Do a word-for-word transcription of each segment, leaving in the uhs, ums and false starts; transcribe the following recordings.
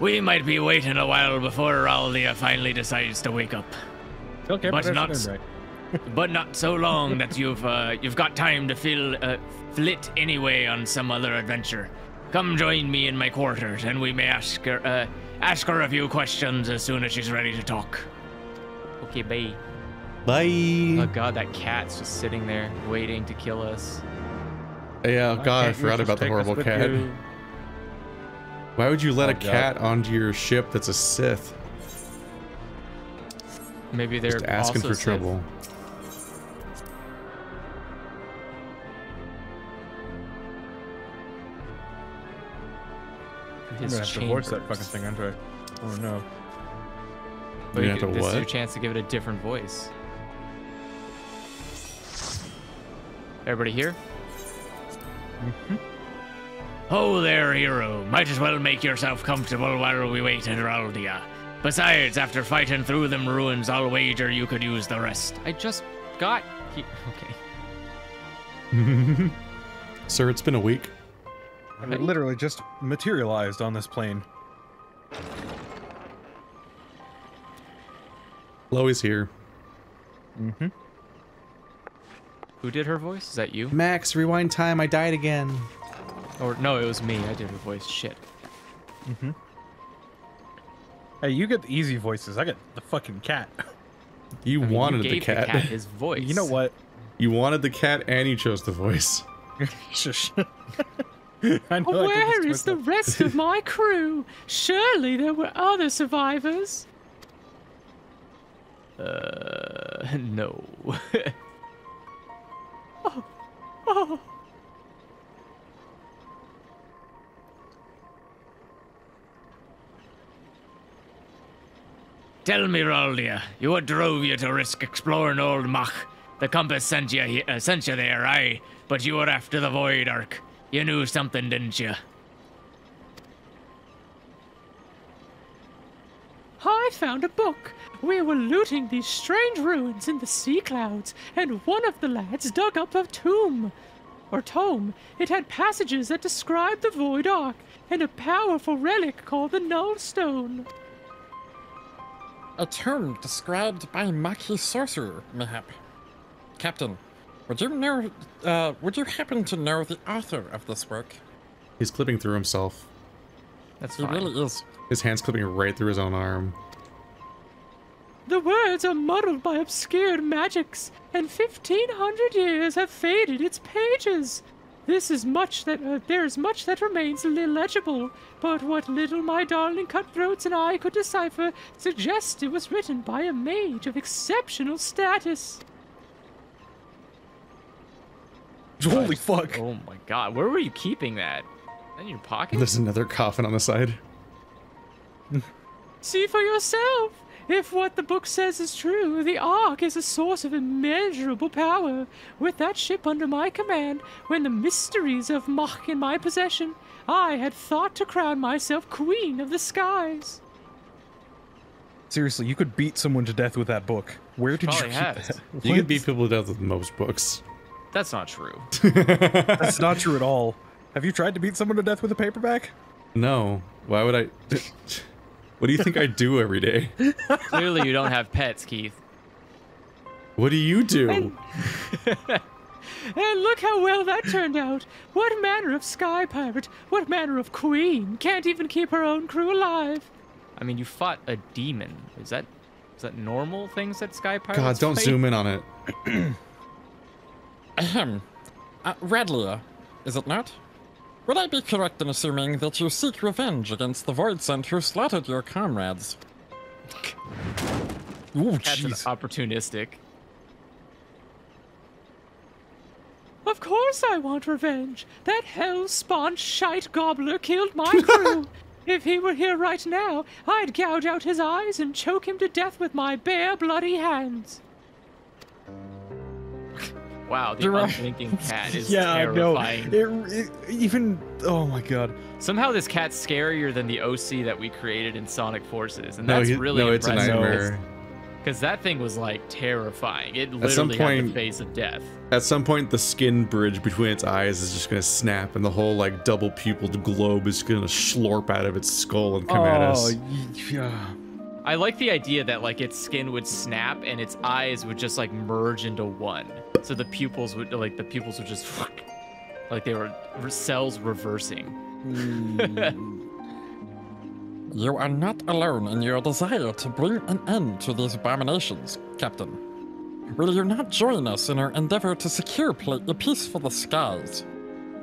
We might be waiting a while before Ralia finally decides to wake up. Okay, but not, but not so long that you've uh, you've got time to feel uh, flit anyway on some other adventure. Come join me in my quarters, and we may ask her uh, ask her a few questions as soon as she's ready to talk. Okay, bye. Bye. Oh God, that cat's just sitting there waiting to kill us. Yeah, oh, God, I forgot about the horrible cat. You? Why would you let oh, a cat God. onto your ship that's a Sith? Maybe they're just asking also for Sith. trouble. I'm gonna have to voice that fucking thing, aren't I? Oh no. But you you have could, to this what? is your chance to give it a different voice. Everybody here? Mm-hmm. Oh there, hero. Might as well make yourself comfortable while we wait at Ralia. Besides, after fighting through them ruins, I'll wager you could use the rest. I just got... Okay. Sir, it's been a week. I mean, literally just materialized on this plane. Chloe's here. Mm-hmm. Who did her voice? Is that you? Max, rewind time. I died again. Or no, it was me. I did her voice. Shit. Mm-hmm. Hey, you get the easy voices. I get the fucking cat. You I mean, wanted you gave the cat. The cat his voice. You know what? You wanted the cat and you chose the voice. Shush. I know oh, where I is the rest of my crew? Surely there were other survivors. Uh, no. oh, oh. Tell me, Ralia, you what drove you to risk exploring old Mhach? The compass sent you uh, sent you there, aye, but you were after the Void Ark. You knew something, didn't you? I found a book. We were looting these strange ruins in the Sea Clouds, and one of the lads dug up a tomb. Or tome. It had passages that described the Void Ark and a powerful relic called the Null Stone. A tomb described by Maki sorcerer, mayhap. Captain, would you know? Uh, would you happen to know the author of this work? He's clipping through himself. That's he fine. really is. His hand's clipping right through his own arm. The words are muddled by obscure magics, and fifteen hundred years have faded its pages. This is much that uh, there is much that remains illegible, but what little my darling cutthroats and I could decipher suggests it was written by a mage of exceptional status. Holy fuck! Oh my God, where were you keeping that? In your pocket? There's another coffin on the side. See for yourself. If what the book says is true, the Ark is a source of immeasurable power. With that ship under my command, when the mysteries of Mhach in my possession, I had thought to crown myself Queen of the Skies. Seriously, you could beat someone to death with that book. Where did Probably you keep that? You could beat people to death with most books. That's not true. That's not true at all. Have you tried to beat someone to death with a paperback? No. Why would I... What do you think I do every day? Clearly you don't have pets, Keith. What do you do? And, and look how well that turned out. What manner of sky pirate, what manner of queen can't even keep her own crew alive? I mean, you fought a demon. Is that is that normal things that sky pirates God, don't fight? Zoom in on it. Ahem. Uh, Ralia, is it not? Would I be correct in assuming that you seek revenge against the Void Sent who slaughtered your comrades? Ooh, that's an opportunistic. Of course I want revenge. That hell-spawn shite gobbler killed my crew. If he were here right now, I'd gouge out his eyes and choke him to death with my bare bloody hands. Wow, the unthinking cat is yeah, terrifying. Yeah, no. It, it, even... Oh, my God. Somehow this cat's scarier than the O C that we created in Sonic Forces, and that's no, he, really no, impressive. It's a nightmare. Because that thing was like terrifying. It literally had the face of death. At some point, the skin bridge between its eyes is just gonna snap, and the whole like double pupiled globe is gonna slurp out of its skull and come oh, at us. Yeah. I like the idea that like its skin would snap and its eyes would just like merge into one. So the pupils would like the pupils would just like they were cells reversing. Mm. You are not alone in your desire to bring an end to these abominations, Captain. Will you not join us in our endeavor to secure a peace for the skies?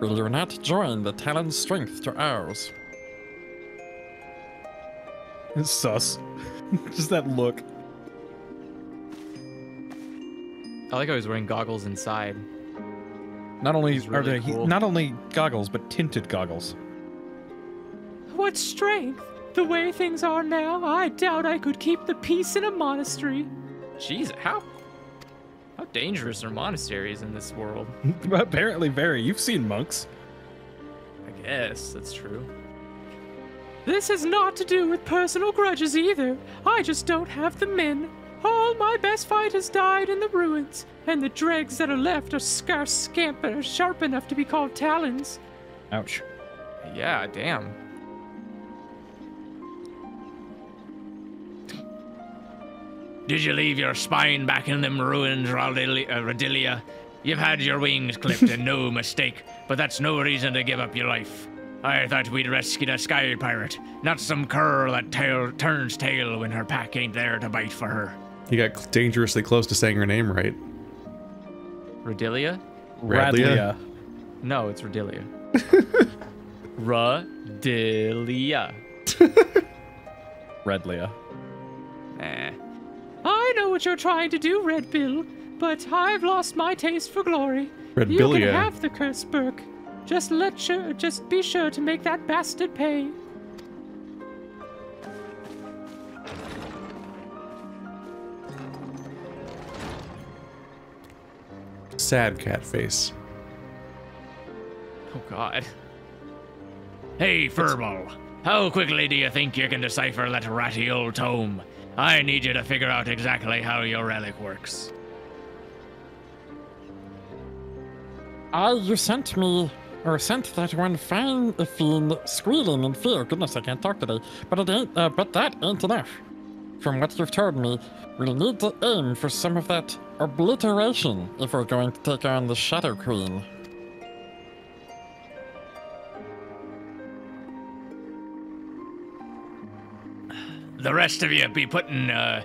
Will you not join the Talon's strength to ours? It's sus. Just that look. I like how he's wearing goggles inside. Not only really are they cool. not only goggles, but tinted goggles. What strength! The way things are now, I doubt I could keep the peace in a monastery. Jeez, how how dangerous are monasteries in this world? Apparently very. You've seen monks. I guess that's true. This has not to do with personal grudges either. I just don't have the men. All my best fighters died in the ruins, and the dregs that are left are scarce scamp and are sharp enough to be called talons. Ouch. Yeah, damn. Did you leave your spine back in them ruins, Radilia? You've had your wings clipped and no mistake, but that's no reason to give up your life. I thought we'd rescued a sky pirate, not some curl that tail, turns tail when her pack ain't there to bite for her. You got dangerously close to saying her name right. Radilia? Radlia. No, it's Radilia. Radilia. Redlia. Eh. I know what you're trying to do, Redbill, but I've lost my taste for glory. Redbill, you can yeah. have the curse, Burke. Just let sure, just be sure to make that bastard pay. Sad cat face. Oh God. Hey, Furball. How quickly do you think you can decipher that ratty old tome? I need you to figure out exactly how your relic works. Ah, you sent me, or sent that one fine fiend squealing in fear. Goodness, I can't talk today. But it ain't. Uh, but that ain't enough. From what you've told me, we'll need to aim for some of that obliteration if we're going to take on the Shadow Queen. The rest of you be putting, uh,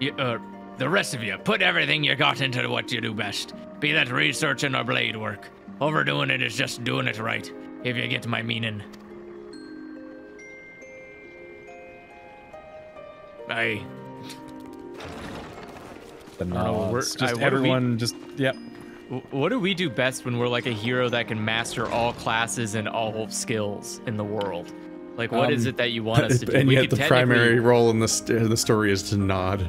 you, uh, the rest of you put everything you got into what you do best. Be that researching or blade work. Overdoing it is just doing it right, if you get my meaning. Aye. The nods. Just I, everyone we, just, yep. What do we do best when we're like a hero that can master all classes and all skills in the world? Like, what um, is it that you want us to do? And we yet the primary role in the, in the story is to nod.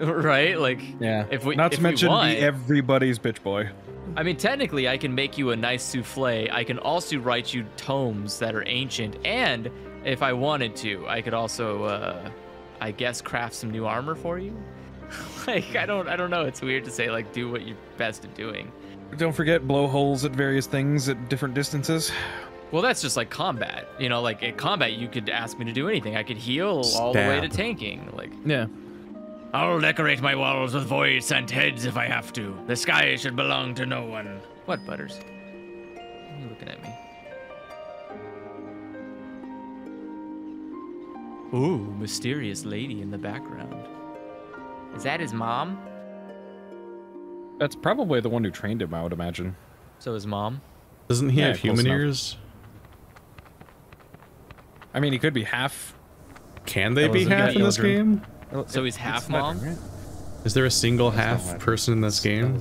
Right? Like, yeah. if we Not if to we mention want, be everybody's bitch boy. I mean, technically, I can make you a nice souffle. I can also write you tomes that are ancient. And if I wanted to, I could also, uh, I guess, craft some new armor for you. Like, I don't, I don't know. It's weird to say, like, do what you're best at doing. Don't forget, blow holes at various things at different distances. Well, that's just like combat, you know, like in combat, you could ask me to do anything. I could heal Stab. all the way to tanking. Like, yeah, I'll decorate my walls with void scent heads if I have to. The sky should belong to no one. What, Butters? What are you looking at me? Ooh, mysterious lady in the background. Is that his mom? That's probably the one who trained him, I would imagine. So his mom? Doesn't he yeah, have human ears? I mean, he could be half. Can they be half in this game? So he's half mom? Is there a single half person in this game?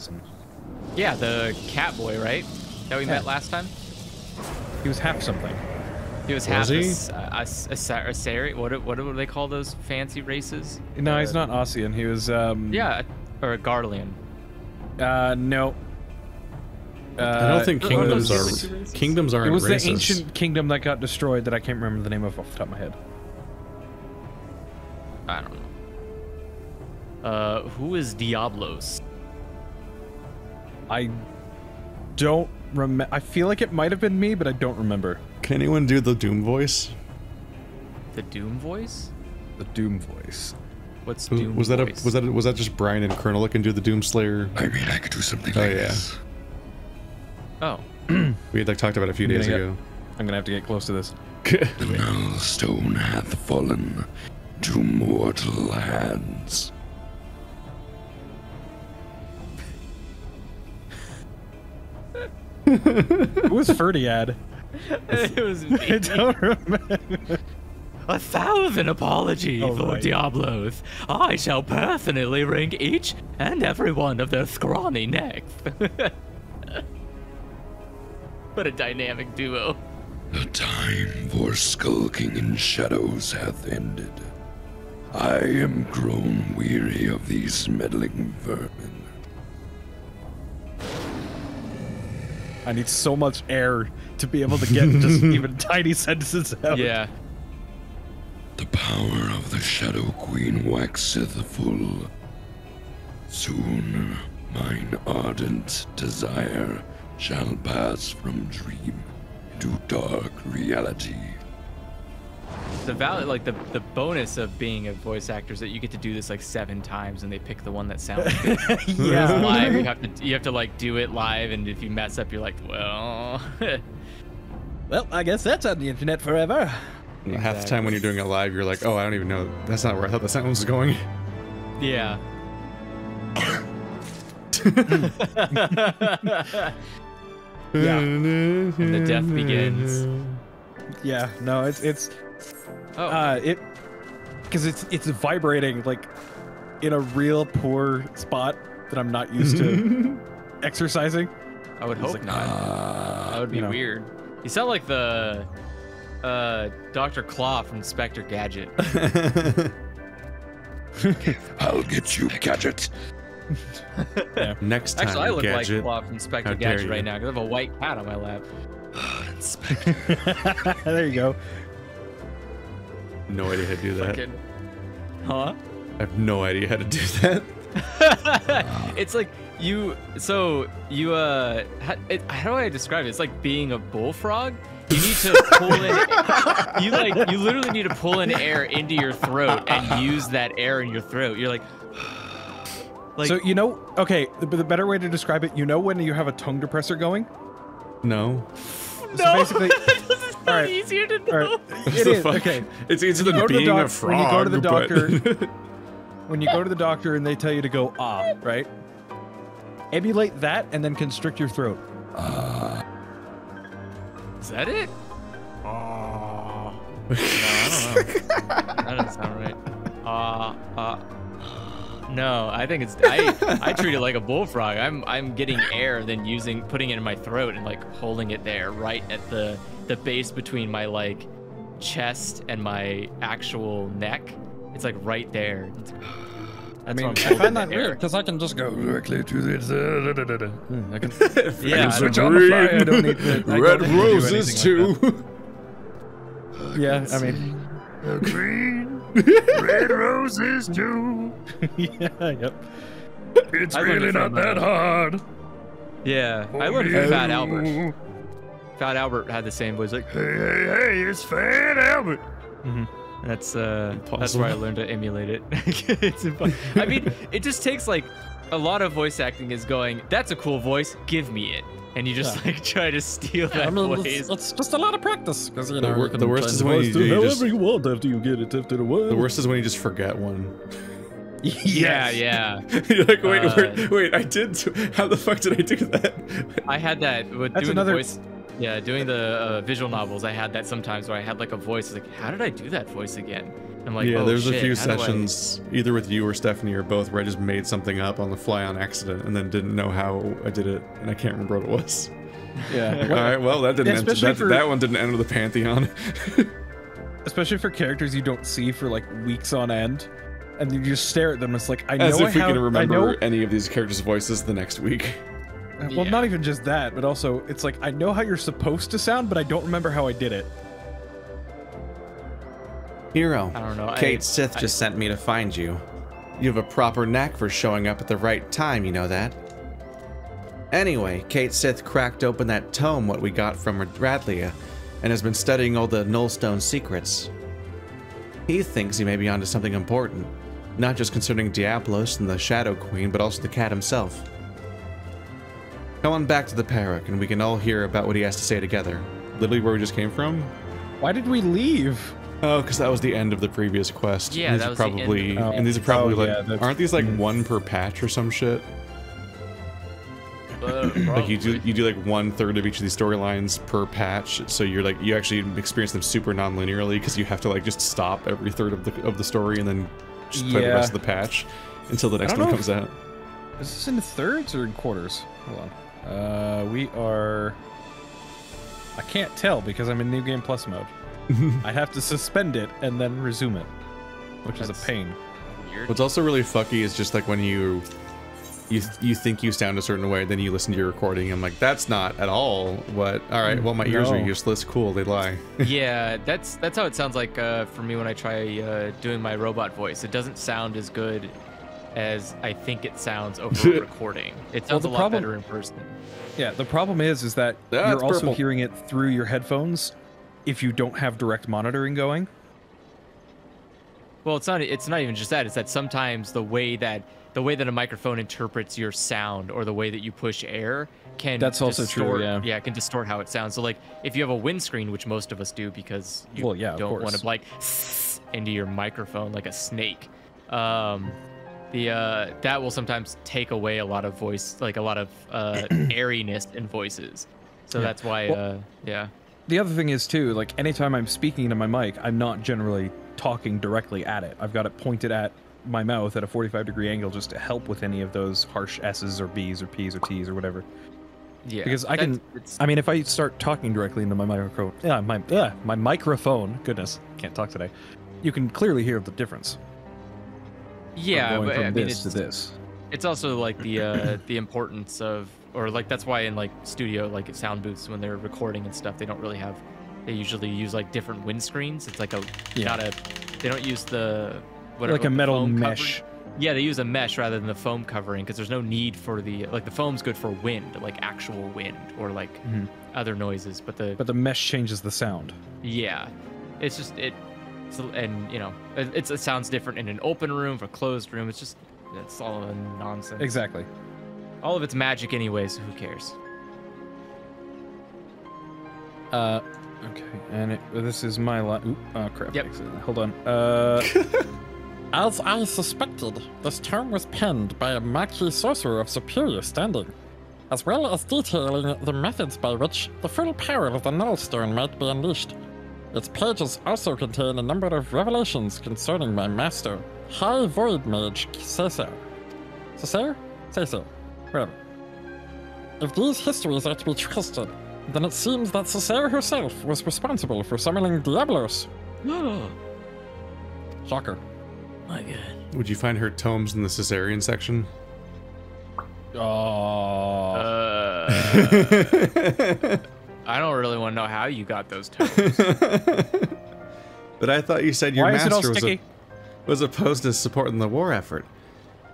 Yeah, the cat boy, right? That we met last time? He was half something. He was half a Cessair. What do they call those fancy races? No, he's not Ossian. He was. Yeah, or a Garlean. Uh, no. Uh, I don't think kingdoms are kingdoms aren't races. It was races. The ancient kingdom that got destroyed that I can't remember the name of off the top of my head. I don't know. Uh, who is Diabolos? I don't remember. I feel like it might have been me, but I don't remember. Can anyone do the Doom voice? The Doom voice? The Doom voice. What's was, Doom was that voice? A, was that a, was that just Brian and Colonel that can do the Doom Slayer? I mean, I could do something. Oh like yeah. This. Oh. We had like talked about it a few I'm days ago. Get, I'm gonna have to get close to this. The Null Stone hath fallen to mortal hands. Who was Ferdiad? It was me. I don't remember. A thousand apologies, oh, Lord right. Diabolos. I shall personally wring each and every one of their scrawny necks. What a dynamic duo. The time for skulking in shadows hath ended. I am grown weary of these meddling vermin. I need so much air to be able to get just even tiny sentences out. Yeah. The power of the Shadow Queen waxeth full. Soon mine ardent desire shall pass from dream into dark reality. The valid, like the the bonus of being a voice actor is that you get to do this like seven times, and they pick the one that sounds good. Yeah. It's live, you have to you have to like do it live, and if you mess up, you're like, well. Well, I guess that's on the internet forever. Exactly. Half the time when you're doing it live, you're like, oh, I don't even know. That's not where I thought the sentence was going. Yeah. Yeah. And the death begins. Yeah. No, it's it's. Oh. Uh, it, because it's it's vibrating like in a real poor spot that I'm not used to exercising. I would hope like, not. Uh, that would be you know. weird. You sound like the uh, Doctor Claw from Inspector Gadget. I'll get you, Gadget. Yeah. Next time, Actually, I look Gadget. like Claw from Inspector How Gadget right now because I have a white cat on my lap. Inspector. There you go. No idea how to do that. Fucking, huh? I have no idea how to do that. It's like you. So you. Uh, how, it, how do I describe it? It's like being a bullfrog. You need to pull in. You like. You literally need to pull in air into your throat and use that air in your throat. You're like. Like. So you know. Okay. The, the better way to describe it. You know when you have a tongue depressor going. No. No. So basically. All right. Easier to know. Right. It is okay. It's easier than being a frog. When you go to the doctor, when you go to the doctor and they tell you to go ah, right? Emulate that and then constrict your throat. Uh, is that it? Ah. Uh, no, I don't know. That doesn't sound right. Ah, uh, ah. Uh, no, I think it's I. I treat it like a bullfrog. I'm I'm getting air, then using putting it in my throat and like holding it there, right at the. the base between my like chest and my actual neck. It's like right there. That's I mean, I find that weird because I can just go directly to this. Uh, da, da, da. I can, yeah, I can switch on the fly. I don't need to, I red don't roses need to too. Like yeah, I mean, green, red roses too. Yeah, yep. It's I really not that hard. Yeah, oh, I learned from Fat Albert. Fat Albert had the same voice, like, hey, hey, hey, it's Fat Albert. Mm-hmm. That's uh, impossible. That's where I learned to emulate it. It's impossible. I mean, it just takes like a lot of voice acting is going, that's a cool voice, give me it, and you just yeah. like try to steal yeah, that I mean, voice. It's just a lot of practice. Because you know, the, the worst is when you, you just, you want after you get it after the word. The worst is when you just forget one. Yes. Yeah, yeah. You're like, wait, uh, wait, wait, I did. How the fuck did I do that? I had that with that's doing another... the voice. Yeah, doing the uh, visual novels, I had that sometimes where I had like a voice, like, how did I do that voice again? I'm like, yeah, oh, there's shit, a few sessions I... either with you or Stephanie or both where I just made something up on the fly on accident and then didn't know how I did it and I can't remember what it was. Yeah. Like, all right, well that didn't yeah, end, that, for... that one didn't enter the pantheon. Especially for characters you don't see for like weeks on end, and you just stare at them. It's like I know as if I we have... can remember know... any of these characters' voices the next week. Well, yeah. Not even just that, but also it's like I know how you're supposed to sound, but I don't remember how I did it. Hero, I don't know. Cait Sith I, just I, sent me to find you. You have a proper knack for showing up at the right time, you know that. Anyway, Cait Sith cracked open that tome what we got from Ralia and has been studying all the Null Stone secrets. He thinks he may be onto something important, not just concerning Diabolos and the Shadow Queen, but also the cat himself. Come on back to the Parrock and we can all hear about what he has to say together. Literally where we just came from? Why did we leave? Oh, because that was the end of the previous quest. Yeah, and these that was are probably, the end of it. And these are probably oh, like, yeah, aren't these like one per patch or some shit? Uh, like you do, you do like one third of each of these storylines per patch, so you're like you actually experience them super non-linearly because you have to like just stop every third of the of the story and then just play yeah. the rest of the patch until the next one comes out. Is this in thirds or in quarters? Hold on, uh, we are. I can't tell because I'm in New Game Plus mode. I have to suspend it and then resume it, which That's is a pain. Weird. What's also really fucky is just like when you. You, you think you sound a certain way, then you listen to your recording. I'm like, that's not at all what. All right, well, my ears no. are useless. Cool, they lie. Yeah, that's that's how it sounds like uh, for me when I try uh, doing my robot voice. It doesn't sound as good as I think it sounds over recording. It sounds well, a lot problem, better in person. Yeah, the problem is, is that ah, you're also purple. hearing it through your headphones if you don't have direct monitoring going. Well, it's not. It's not even just that. It's that sometimes the way that. The way that a microphone interprets your sound or the way that you push air can That's distort, also true, yeah. yeah, can distort how it sounds. So like if you have a windscreen, which most of us do because you well, yeah, don't want to like into your microphone like a snake. Um, the uh, that will sometimes take away a lot of voice, like a lot of uh, airiness in voices. So yeah. that's why, well, uh, yeah. The other thing is too, like anytime I'm speaking to my mic, I'm not generally talking directly at it. I've got it pointed at my mouth at a forty-five degree angle just to help with any of those harsh S's or B's or P's or T's or whatever. Yeah. Because I can, I mean, if I start talking directly into my microphone, yeah, my, uh, my microphone, goodness, can't talk today, you can clearly hear the difference. Yeah, but I mean, it's, to this. It's also like the, uh, the importance of, or like, that's why in like studio, like at sound booths, when they're recording and stuff, they don't really have, they usually use like different wind screens. It's like a, yeah. not a, they don't use the, Whatever, like a metal mesh. Covering. Yeah, they use a mesh rather than the foam covering because there's no need for the like the foam's good for wind, like actual wind or like mm-hmm. other noises. But the but the mesh changes the sound. Yeah, it's just it, it's, and you know it, it's, it sounds different in an open room or closed room. It's just it's all nonsense. Exactly. All of it's magic anyways. So who cares? Uh. Okay, and it, this is my line. Oh crap! Yep. Hold on. Uh. As I suspected, this term was penned by a Mhach sorcerer of superior standing, as well as detailing the methods by which the full power of the Null Stone might be unleashed. Its pages also contain a number of revelations concerning my master, High Void Mage Cessair. Cessair? Cessair. Whatever. If these histories are to be trusted, then it seems that Cessair herself was responsible for summoning Diabolos. Shocker. My God. Would you find her tomes in the Caesarean section? Oh. Uh, I don't really want to know how you got those tomes. But I thought you said your Why master was, a, was opposed to supporting the war effort.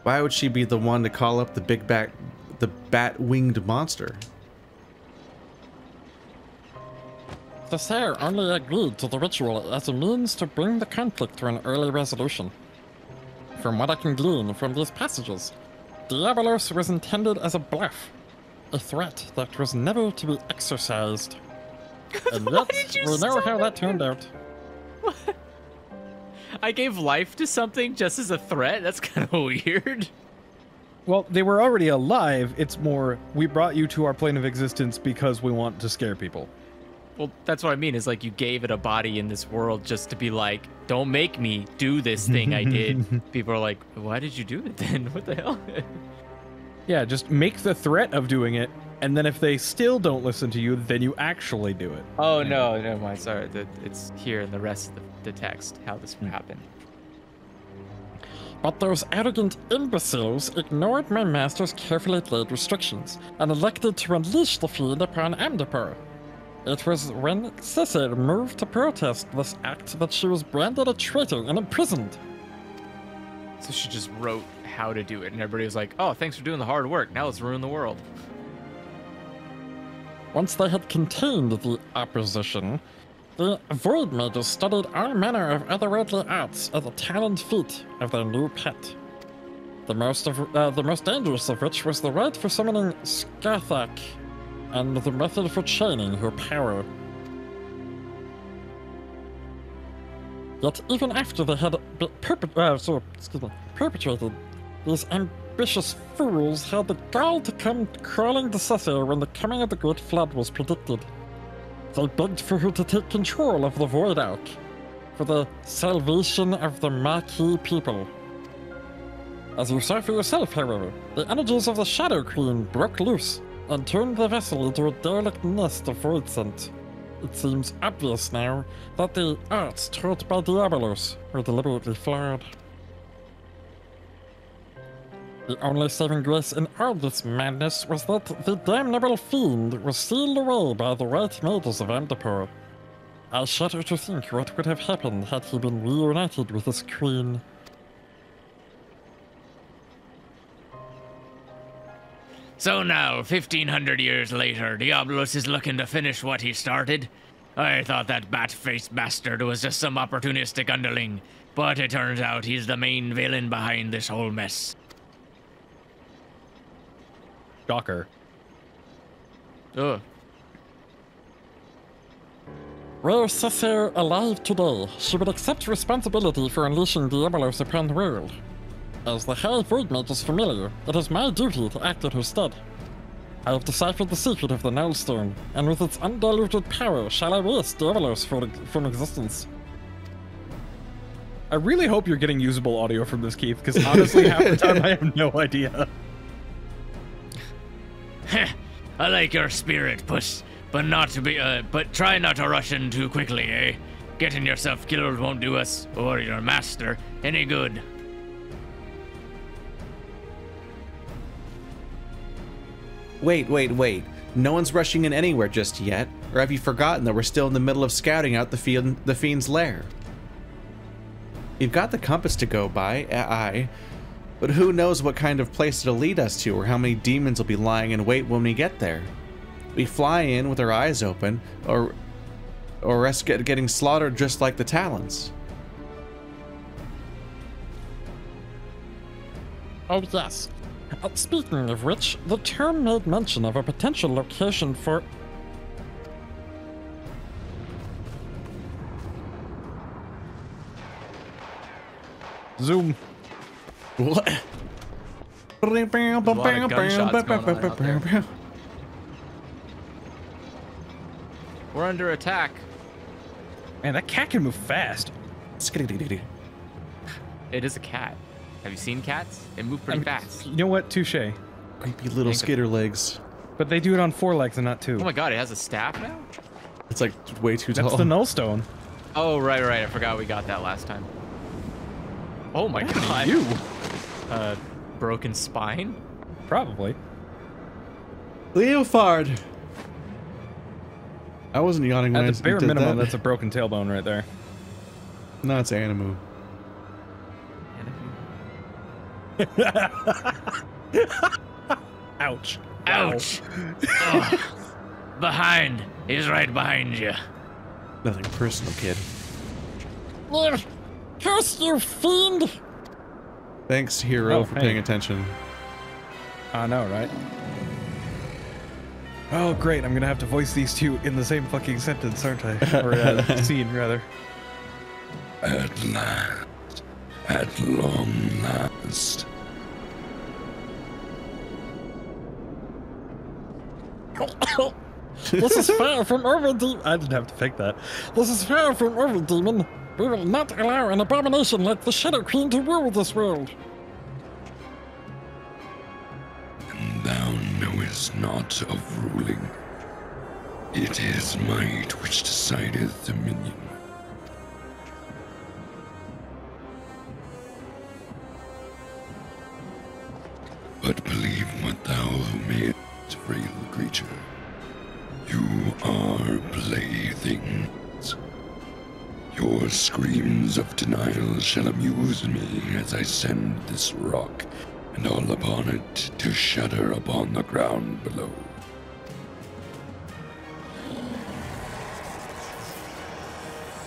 Why would she be the one to call up the big bat, the bat-winged monster? Cessair only agreed to the ritual as a means to bring the conflict to an early resolution. From what I can glean from these passages, Diabolos was intended as a bluff, a threat that was never to be exercised. And yet, we know how that turned out. What? I gave life to something just as a threat? That's kind of weird. Well, they were already alive. It's more, we brought you to our plane of existence because we want to scare people. Well, that's what I mean, is like you gave it a body in this world just to be like, don't make me do this thing I did. People are like, why did you do it then? What the hell? Yeah, just make the threat of doing it, and then if they still don't listen to you, then you actually do it. Oh, no, never mind. Sorry, it's here in the rest of the text, how this happened. But those arrogant imbeciles ignored my master's carefully laid restrictions and elected to unleash the fiend upon Amdapor. It was when Cessair moved to protest this act that she was branded a traitor and imprisoned. So she just wrote how to do it, and everybody was like, oh, thanks for doing the hard work. Now let's ruin the world. Once they had contained the opposition, the Void Mages studied all manner of otherworldly arts at the taloned feet of their new pet. The most, of, uh, the most dangerous of which was the right for summoning Scathach, and the method for chaining her power. Yet even after they had perpet uh, sorry, excuse me, perpetrated, these ambitious fools had the gall to come crawling to Cessair when the coming of the Great Flood was predicted. They begged for her to take control of the Void Ark, for the salvation of the Mhach people. As you saw for yourself, however, the energies of the Shadow Queen broke loose and turned the vessel into a derelict nest of void scent. It seems obvious now that the arts taught by Diabolos were deliberately flawed. The only saving grace in all this madness was that the damnable fiend was sealed away by the right mages of Amdapor. I shudder to think what would have happened had he been reunited with his queen. So now, fifteen hundred years later, Diabolos is looking to finish what he started. I thought that bat-faced bastard was just some opportunistic underling, but it turns out he's the main villain behind this whole mess. Shocker. Ugh. Were Cessair alive today, she would accept responsibility for unleashing Diabolos upon the world. As the High Void Mage is familiar, it is my duty to act in her stead. I have deciphered the secret of the Null Stone, and with its undiluted power shall I erase Diabolos from existence. I really hope you're getting usable audio from this, Keith, because honestly, half the time I have no idea. I like your spirit, puss, but not to be. Uh, but try not to rush in too quickly, eh? Getting yourself killed won't do us or your master any good. Wait, wait, wait. No one's rushing in anywhere just yet. Or have you forgotten that we're still in the middle of scouting out the, fiend, the Fiend's lair? You've got the compass to go by, aye, but who knows what kind of place it'll lead us to or how many demons will be lying in wait when we get there. We fly in with our eyes open or, or risk getting slaughtered just like the Talons. Oh, yes. Uh, speaking of which, the term made mention of a potential location for... Zoom. What? There's a lot of gunshots going on out there. We're under attack. Man, that cat can move fast. It is a cat. Have you seen cats? They move pretty I mean, fast. You know what? Touche. Creepy little skitter legs. But they do it on four legs and not two. Oh my god, it has a staff now? It's like way too That's tall. That's the Null Stone. Oh, right, right. I forgot we got that last time. Oh my what god. You? Uh, broken spine? Probably. Leofard! I wasn't yawning when I did that. At the bare minimum, that. That's a broken tailbone right there. No, it's Animu. Ouch. Ouch. Oh. Behind. He's right behind you. Nothing personal, kid. Curse you, fiend! Thanks, hero, oh, for hey. paying attention. I know, right? Oh, great. I'm going to have to voice these two in the same fucking sentence, aren't I? Or uh, scene, rather. At last. At long last. This is far from over, demon. I didn't have to pick that. This is far from over, demon. We will not allow an abomination like the Shadow Queen to rule this world. And thou knowest not of ruling. It is might which decideth dominion. But believe what thou made, frail creature. You are playthings. Your screams of denial shall amuse me as I send this rock and all upon it to shudder upon the ground below.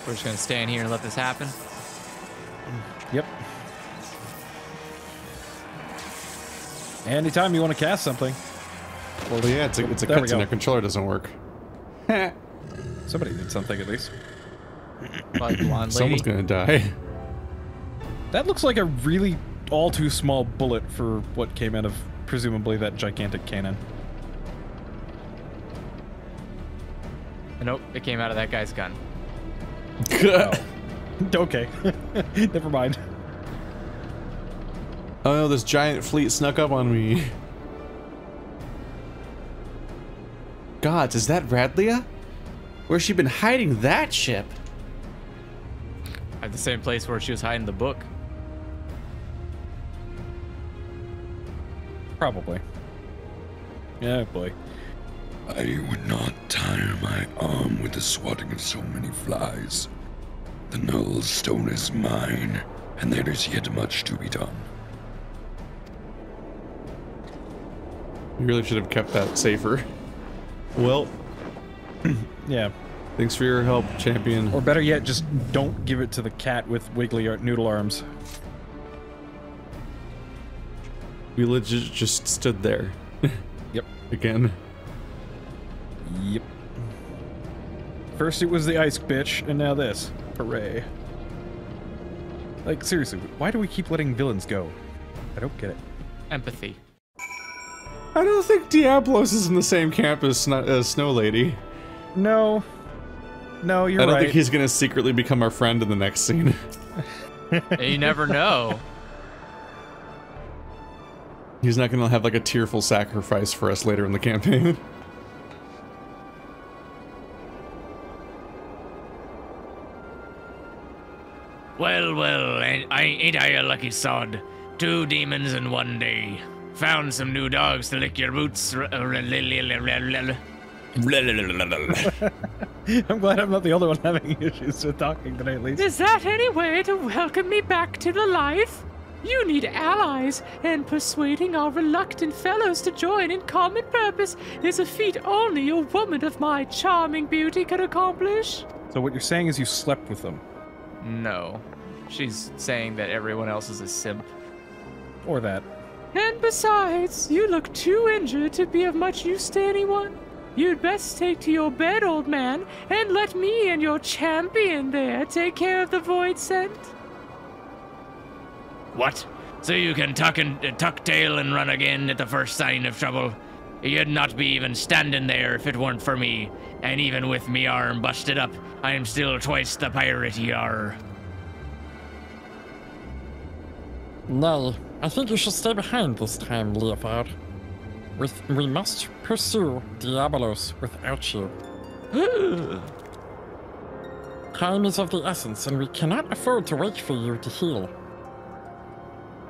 We're just gonna stand here and let this happen? Yep. Anytime you want to cast something. Well, yeah, it's a, it's a cutscene. Our controller doesn't work. Somebody did something at least. Like blonde lady. Someone's gonna die. That looks like a really all too small bullet for what came out of presumably that gigantic cannon. Nope, it came out of that guy's gun. Oh. Okay. Never mind. Oh no, this giant fleet snuck up on me. Gods, is that Ralia? Where's she been hiding that ship? At the same place where she was hiding the book. Probably. Yeah, boy. I would not tire my arm with the swatting of so many flies. The Null Stone is mine, and there is yet much to be done. You really should have kept that safer. Well, yeah. Thanks for your help, champion. Or better yet, just don't give it to the cat with wiggly noodle arms. We legit just stood there. Yep. Again. Yep. First it was the ice bitch, and now this. Hooray. Like, seriously, why do we keep letting villains go? I don't get it. Empathy. I don't think Diabolos is in the same camp as Snow, uh, Snow Lady. No. No, you're right. I don't right. think he's gonna secretly become our friend in the next scene. You never know. He's not gonna have like a tearful sacrifice for us later in the campaign. Well, well, ain't, ain't I a lucky sod? Two demons in one day. Found some new dogs to lick your roots. I'm glad I'm not the only one having issues with talking today, at least. Is that any way to welcome me back to the life? You need allies, and persuading our reluctant fellows to join in common purpose is a feat only a woman of my charming beauty could accomplish. So what you're saying is you slept with them? No. She's saying that everyone else is a simp. Or that. And besides, you look too injured to be of much use to anyone. You'd best take to your bed, old man, and let me and your champion there take care of the void scent. What? So you can tuck, and, uh, tuck tail and run again at the first sign of trouble? You'd not be even standing there if it weren't for me. And even with me arm busted up, I am still twice the pirate you are. No, I think you should stay behind this time, Leofard. With, we must pursue Diabolos without you. Time is of the essence, and we cannot afford to wait for you to heal.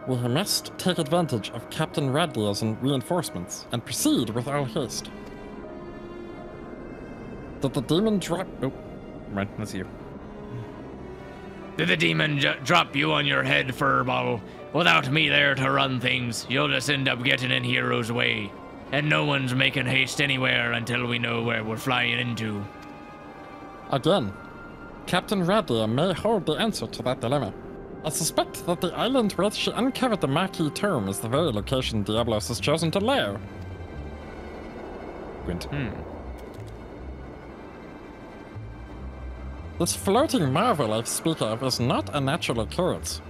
We must take advantage of Captain Radlia's and reinforcements, and proceed with all haste. Did the demon drop... Oh, right, that's you. Did the demon j drop you on your head, furball? Without me there to run things, you'll just end up getting in Hero's way. And no one's making haste anywhere until we know where we're flying into. Again, Captain Radia may hold the answer to that dilemma. I suspect that the island where she uncovered the Marquis Tomb is the very location Diabolos has chosen to lair. Gwent. Hmm. This floating marvel I speak of is not a natural occurrence.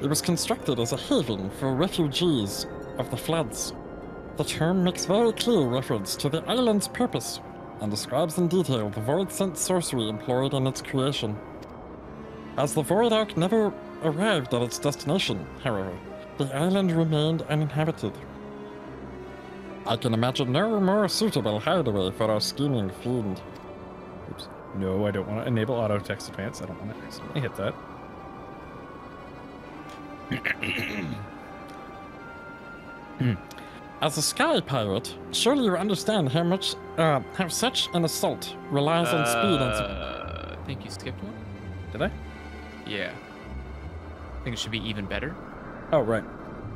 It was constructed as a haven for refugees of the floods. The term makes very clear reference to the island's purpose, and describes in detail the void scent sorcery employed in its creation. As the Void Ark never arrived at its destination, however, the island remained uninhabited. I can imagine no more suitable hideaway for our scheming fiend. Oops. No, I don't want to enable auto text advance. I don't want to accidentally hit that. As a sky pirate, surely you understand how much uh, how such an assault relies on uh, speed and... I think you skipped one. Did I? Yeah. I think it should be even better. Oh, right.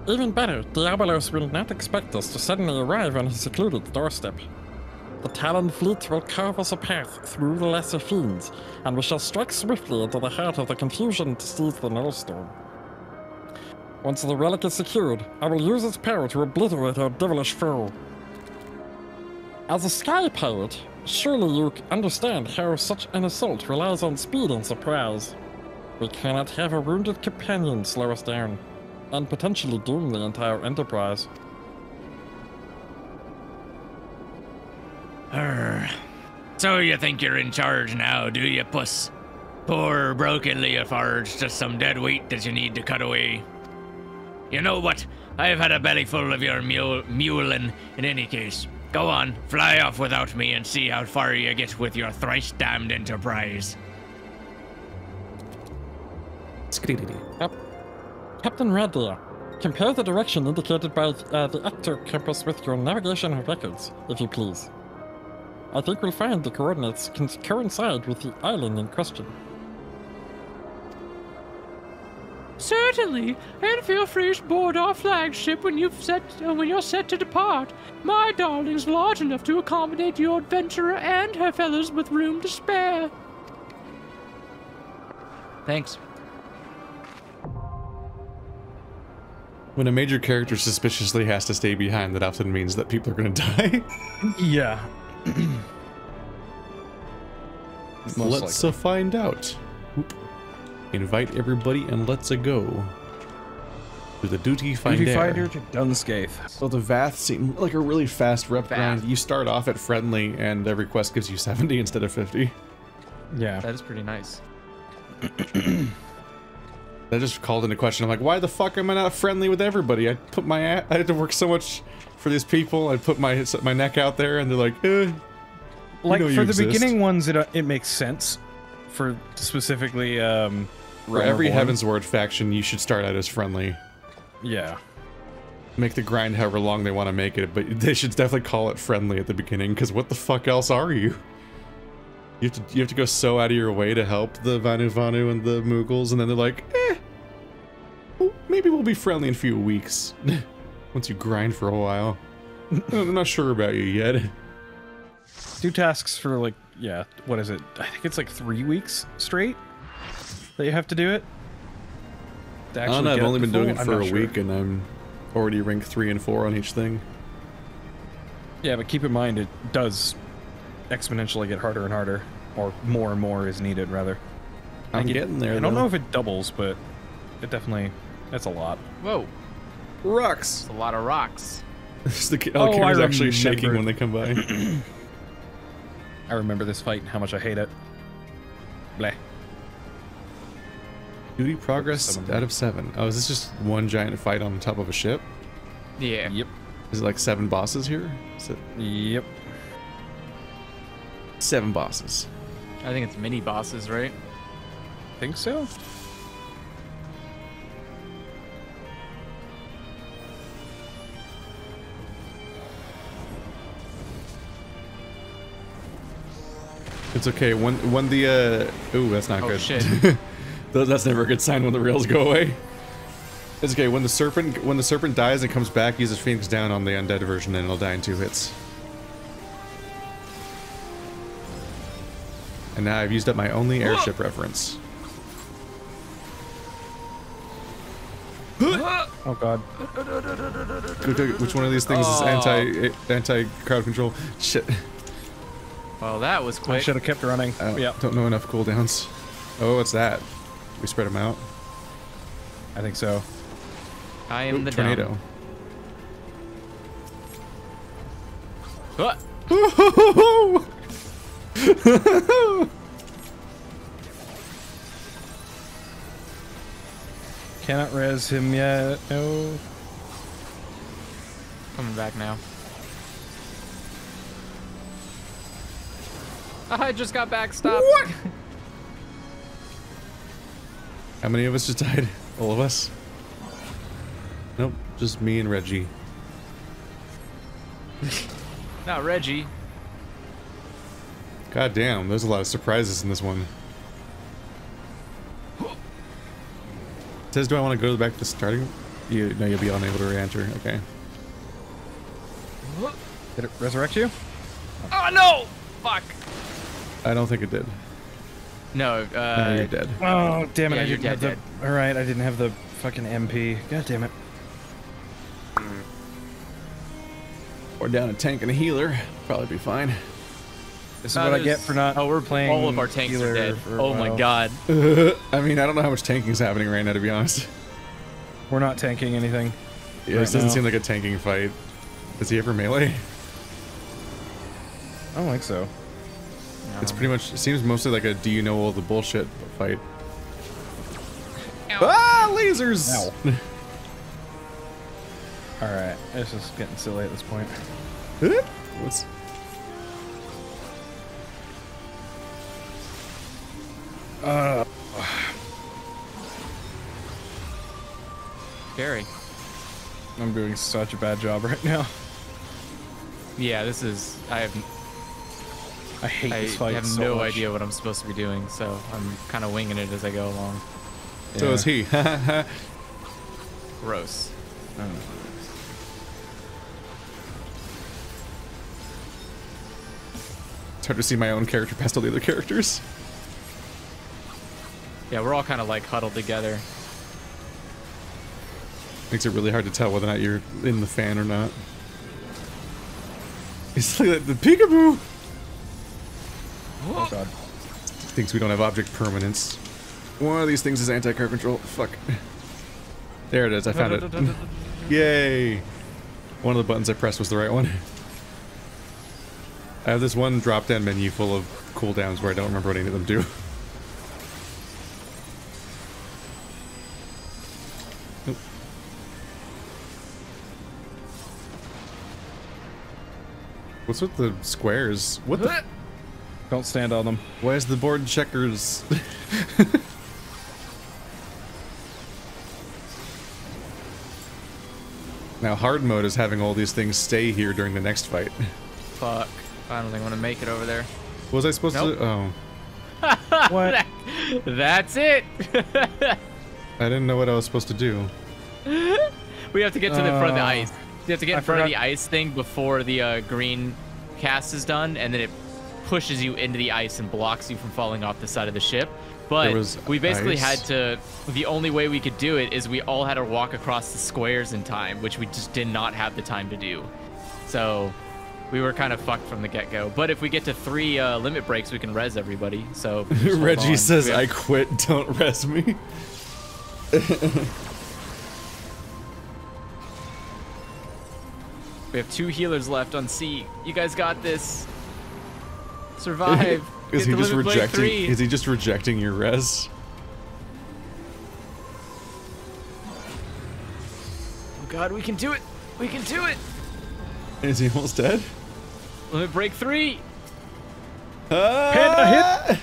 Even better, Diabolos will not expect us to suddenly arrive on his secluded doorstep. The Talon fleet will carve us a path through the lesser fiends, and we shall strike swiftly into the heart of the confusion to seize the Null Stone. Once the relic is secured, I will use its power to obliterate our devilish foe. As a sky pirate, surely you understand how such an assault relies on speed and surprise. We cannot have a wounded companion slow us down, and potentially doom the entire enterprise. Urgh. So you think you're in charge now, do you, puss? Poor broken Leofard, just some dead weight that you need to cut away. You know what? I've had a belly full of your mule mulin in any case. Go on, fly off without me and see how far you get with your thrice-damned enterprise. Yep. Captain Ralia, compare the direction indicated by uh, the Ector compass with your navigation records, if you please. I think we'll find the coordinates can coincide with the island in question. Certainly, and feel free to board our flagship when you've set uh, when you're set to depart. My darling's large enough to accommodate your adventurer and her fellows with room to spare. Thanks. When a major character suspiciously has to stay behind, that often means that people are going to die. Yeah. Let's uh, find out. Oop. Invite everybody and let's a go to the duty finder. Duty finder to Dun Scaith. So the Vath seem like a really fast rep grind. You start off at friendly, and every quest gives you seventy instead of fifty. Yeah, that is pretty nice. That just called into question. I'm like, why the fuck am I not friendly with everybody? I put my I had to work so much for these people. I put my my neck out there, and they're like, eh. Like, you know, for the exist. Beginning ones, it uh, it makes sense. For specifically, um, for every Heaven's Ward faction, you should start out as friendly. Yeah. Make the grind however long they want to make it, but they should definitely call it friendly at the beginning, because what the fuck else are you? You have to you have to go so out of your way to help the Vanu Vanu and the Mughals, and then they're like, eh, well, maybe we'll be friendly in a few weeks. Once you grind for a while. I'm not sure about you yet. Do tasks for, like, yeah, what is it? I think it's like three weeks straight that you have to do it. I don't know, I've only been doing it for a week and I'm already ranked three and four on each thing. Yeah, but keep in mind it does exponentially get harder and harder, or more and more is needed, rather. I'm getting there. I don't know if it doubles, but it definitely, that's a lot. Whoa. Rocks. That's a lot of rocks. The oh, camera's actually shaking when they come by. I remember this fight and how much I hate it. Bleh. Duty progress seven. Out of seven. Oh, is this just one giant fight on top of a ship? Yeah. Yep. Is it like seven bosses here? Is it... Yep. Seven bosses. I think it's mini bosses, right? I think so. It's okay. When when the uh, ooh, that's not oh, good. Shit. That's never a good sign when the rails go away. It's okay. When the serpent when the serpent dies and comes back, uses Phoenix down on the undead version, and it'll die in two hits. And now I've used up my only airship Whoa. reference. Oh god. Which one of these things oh. is anti anti crowd control? Shit. Well, that was quick. I should have kept running. I don't, yeah. don't know enough cooldowns. Oh, what's that? We spread them out? I think so. I am Ooh, the tornado. Cannot res him yet. No. Coming back now. I just got backstopped. What? How many of us just died? All of us? Nope, just me and Reggie. Not Reggie. God damn, there's a lot of surprises in this one. It says, do I want to go back to the starting? You, no, you'll be unable to re-enter. Okay. Did it resurrect you? Oh, no! Fuck! I don't think it did. No, uh... No, you're dead. Oh, damn it. Yeah, I didn't have dead. the... Alright, I didn't have the fucking M P. God damn it. Or down a tank and a healer. Probably be fine. This is not what I get for not... Oh, we're playing all of our tanks are dead. Oh my god. I mean, I don't know how much tanking is happening right now, to be honest. We're not tanking anything. Yeah, right this doesn't now. seem like a tanking fight. Does he ever melee? I don't think so. No. It's pretty much... It seems mostly like a do you know all the bullshit fight. Ow. Ah! Lasers! Alright, this is getting silly at this point. What's... Uh, Scary. I'm doing such a bad job right now. Yeah, this is. I have. I hate I this fight. I have so no much. idea what I'm supposed to be doing, so I'm kind of winging it as I go along. Yeah. So is he. Gross. I don't know. It's hard to see my own character past all the other characters. Yeah, we're all kind of like huddled together. Makes it really hard to tell whether or not you're in the fan or not. It's like the peekaboo! Oh god. Thinks we don't have object permanence. One of these things is anti-car control. Fuck. There it is, I found it. Yay! One of the buttons I pressed was the right one. I have this one drop-down menu full of cooldowns where I don't remember what any of them do. What's with the squares? What the? Don't stand on them. Why is the board checkers? Now hard mode is having all these things stay here during the next fight. Fuck. I don't think I'm gonna make it over there. What was I supposed nope. to? Oh. What? That's it. I didn't know what I was supposed to do. We have to get to the uh... front of the ice. You have to get in I front forgot. of the ice thing before the uh, green cast is done, and then it pushes you into the ice and blocks you from falling off the side of the ship. But we basically ice. had to... The only way we could do it is we all had to walk across the squares in time, which we just did not have the time to do. So we were kind of fucked from the get-go. But if we get to three uh, limit breaks, we can res everybody. So Reggie on. says, I quit, don't res me. We have two healers left on C. You guys got this. Survive. Is he just rejecting? Is he just rejecting your res? Oh god, we can do it. We can do it. Is he almost dead? Let me break three. Ah! Hit,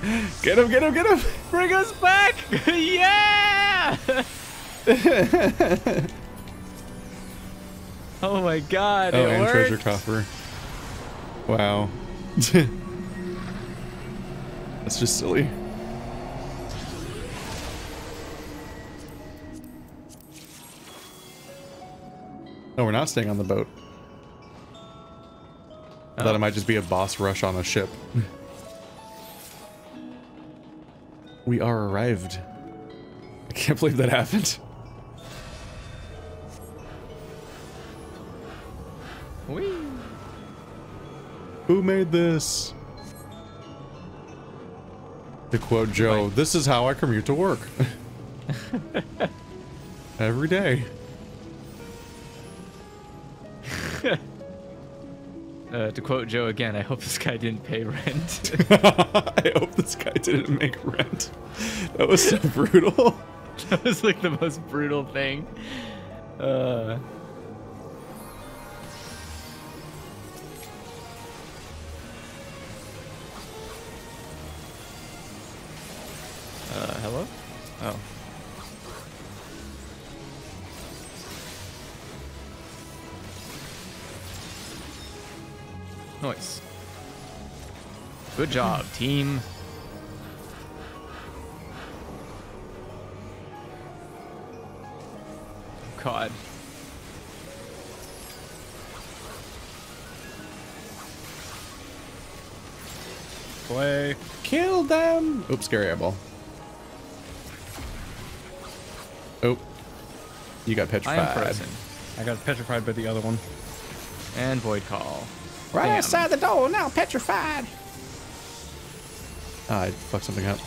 hit. Get him! Get him! Get him! Bring us back! Yeah! Oh my god, oh, it and worked. Treasure coffer. Wow. That's just silly. No, we're not staying on the boat. I thought it might just be a boss rush on a ship. We are arrived. I can't believe that happened. Whee. Who made this? To quote Joe, this is how I commute to work. Every day. uh, to quote Joe again, I hope this guy didn't pay rent. I hope this guy didn't make rent. That was so brutal. That was like the most brutal thing. Uh... Uh, hello? Oh. Nice. Good job, team. God. Play. Kill them! Oops, scary eyeball. Oh. You got petrified. I am frozen. I got petrified by the other one. And void call. Right Damn. Outside the door now, petrified. Oh, I fucked something up.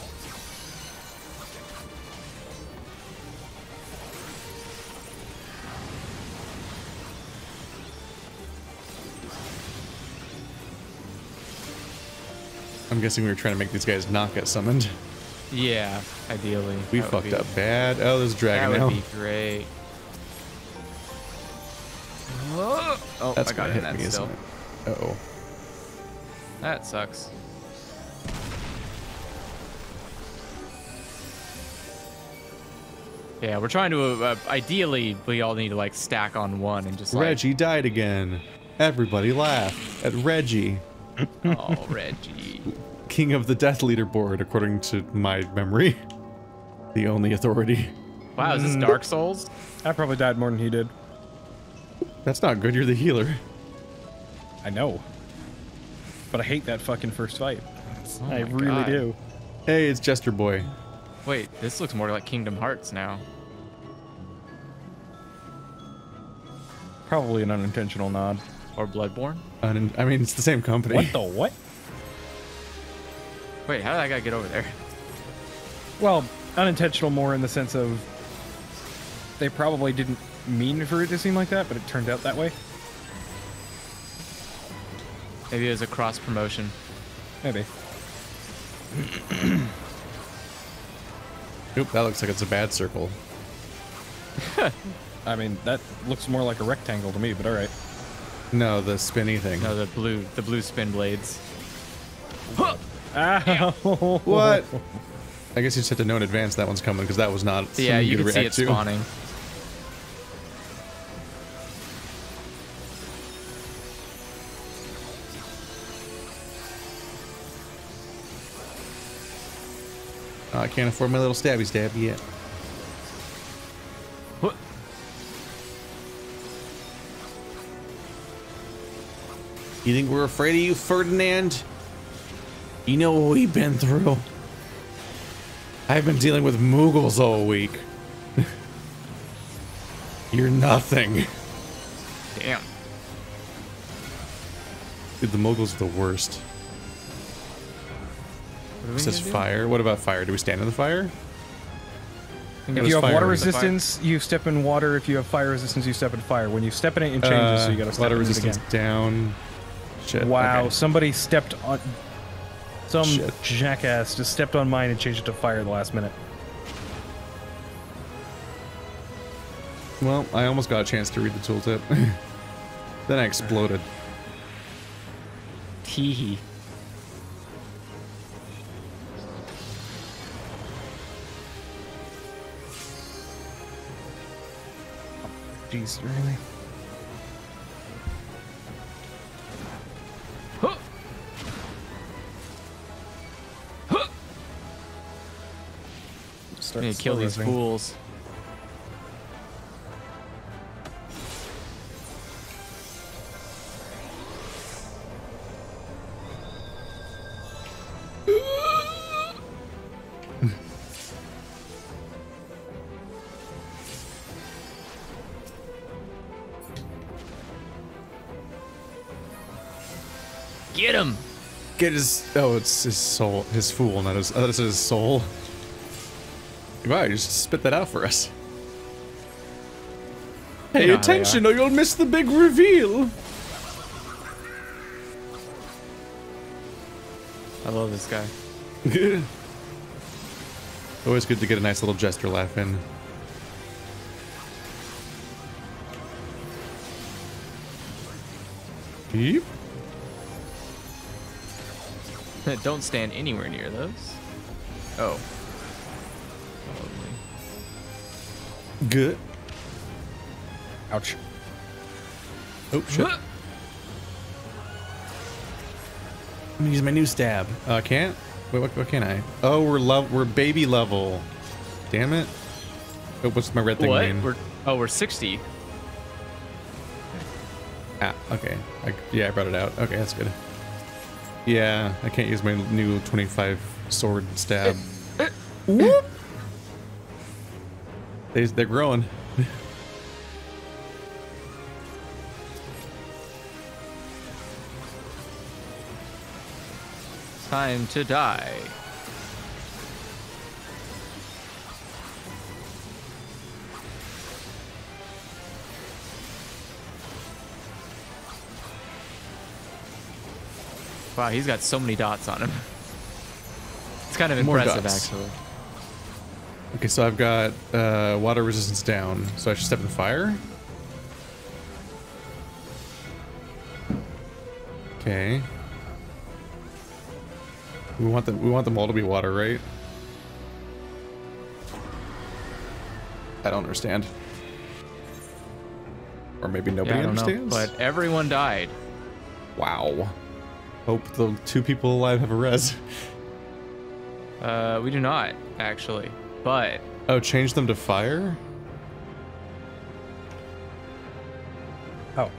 I'm guessing we were trying to make these guys not get summoned. Yeah, ideally. We fucked be, up bad. Oh, there's a dragon now. That would now. be great. Oh, oh that's I got hit me, still. Uh oh. That sucks. Yeah, we're trying to. Uh, ideally, we all need to like stack on one and just. Like... Reggie died again. Everybody laugh at Reggie. Oh, Reggie. King of the Death Leaderboard, according to my memory. The only authority. Wow, is this Dark Souls? I probably died more than he did. That's not good, you're the healer. I know. But I hate that fucking first fight. Oh I really God. do. Hey, it's Jester Boy. Wait, this looks more like Kingdom Hearts now. Probably an unintentional nod. Or Bloodborne? Un I mean, it's the same company. What the what? Wait, how did I gotta get over there? Well, unintentional more in the sense of they probably didn't mean for it to seem like that, but it turned out that way. Maybe it was a cross promotion. Maybe. Oop, that looks like it's a bad circle. I mean, that looks more like a rectangle to me, but all right. No, the spinny thing. No, the blue, the blue spin blades. Huh! Ow. What? I guess you just have to know in advance that one's coming because that was not. Yeah, you can see it spawning. Oh, I can't afford my little stabby stab yet. What? You think we're afraid of you, Ferdinand? You know what we've been through. I've been dealing with Moogles all week. You're nothing. Damn. Dude, the Moogles are the worst. It says fire. What about fire? Do we stand in the fire? If you have water resistance, you step in water. If you have fire resistance, you step in fire. When you step in it, it changes, uh, so you gotta step water in resistance it again. down. Shit. Wow, okay. Somebody stepped on... Some Shit. jackass just stepped on mine and changed it to fire the last minute. Well, I almost got a chance to read the tooltip. Then I exploded. Tee hee. Jeez, really? I need to kill these fools. Get him! Get his. Oh, it's his soul. His fool, not his. Oh, this is his soul. Wow, you just spit that out for us. Pay hey, attention or you'll miss the big reveal. I love this guy. Always good to get a nice little jester laugh in. Keep. Don't stand anywhere near those. Oh. Good. Ouch. Oh shit. Huh. I'm gonna use my new stab. I uh, can't. Wait, what, what can I? Oh, we're love. We're baby level. Damn it. Oh, what's my red thing what? mean? We're, oh, we're sixty. Ah, okay. I, yeah, I brought it out. Okay, that's good. Yeah, I can't use my new twenty-five sword stab. Whoop! They, they're growing. Time to die. Wow, he's got so many dots on him. It's kind of impressive, actually. Okay, so I've got uh, water resistance down, so I should step in fire. Okay. We want them. We want them all to be water, right? I don't understand. Or maybe nobody yeah, I don't understands. Know, but everyone died. Wow. Hope the two people alive have a res. Uh, we do not, actually, but... Oh, change them to fire? Oh.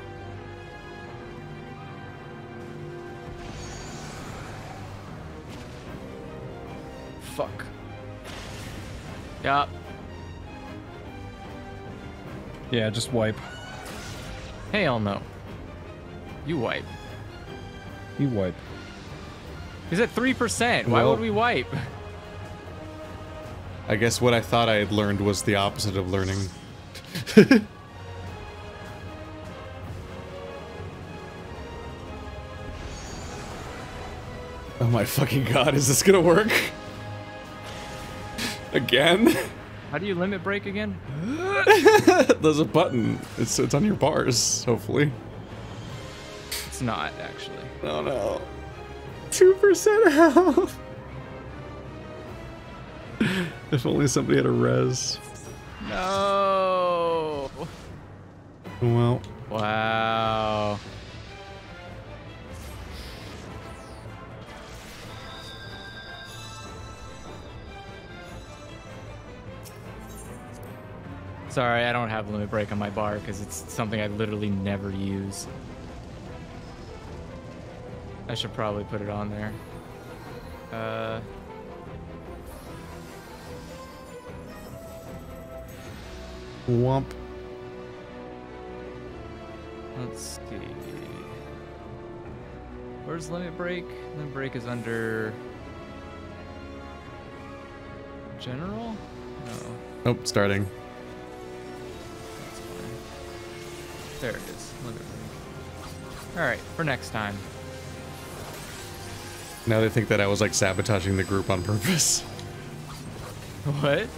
Fuck. Yeah. Yeah, just wipe. Hell no. You wipe. You wipe. He's at three percent. Why well, would we wipe? I guess what I thought I had learned was the opposite of learning. Oh my fucking god, is this gonna work? Again? How do you limit break again? There's a button. It's, it's on your bars, hopefully. It's not, actually. Oh no. two percent health! If only somebody had a res. No! Well. Wow. Sorry, I don't have limit break on my bar because it's something I literally never use. I should probably put it on there. Uh, Womp. Let's see. Where's limit break? Limit break is under general? No. Oh, starting. There it is. Limit break. All right, for next time. Now they think that I was, like, sabotaging the group on purpose. What?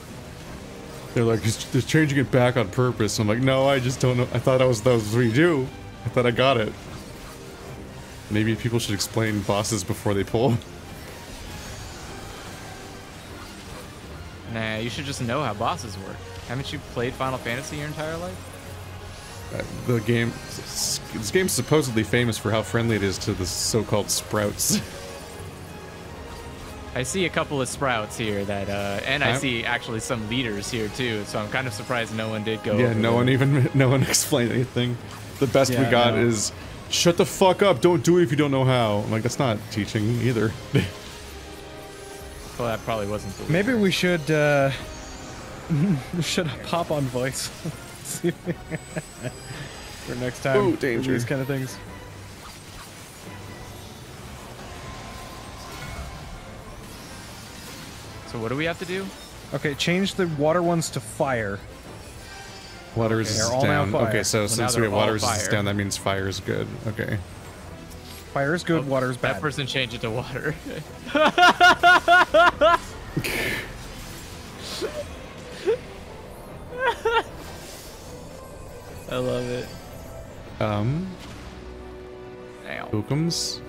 They're like, they're changing it back on purpose. I'm like, no, I just don't know. I thought I was, that was what you do. I thought I got it. Maybe people should explain bosses before they pull. Nah, you should just know how bosses work. Haven't you played Final Fantasy your entire life? Uh, the game... This game's supposedly famous for how friendly it is to the so-called sprouts. I see a couple of sprouts here that, uh, and I I'm, see actually some leaders here too. So I'm kind of surprised no one did go. Yeah, over no there. one even, no one explained anything. The best yeah, we got no. is, shut the fuck up! Don't do it if you don't know how. I'm like, that's not teaching either. Well, that probably wasn't. The Maybe we should, uh, we should pop on voice for next time. Ooh, danger! These kind of things. So what do we have to do? Okay, change the water ones to fire. Water resistance okay, down. Okay, so well, since we have water resistance down, that means fire is good. Okay. Fire is good, oh, water is bad. That person changed it to water. I love it. Um. Bookums.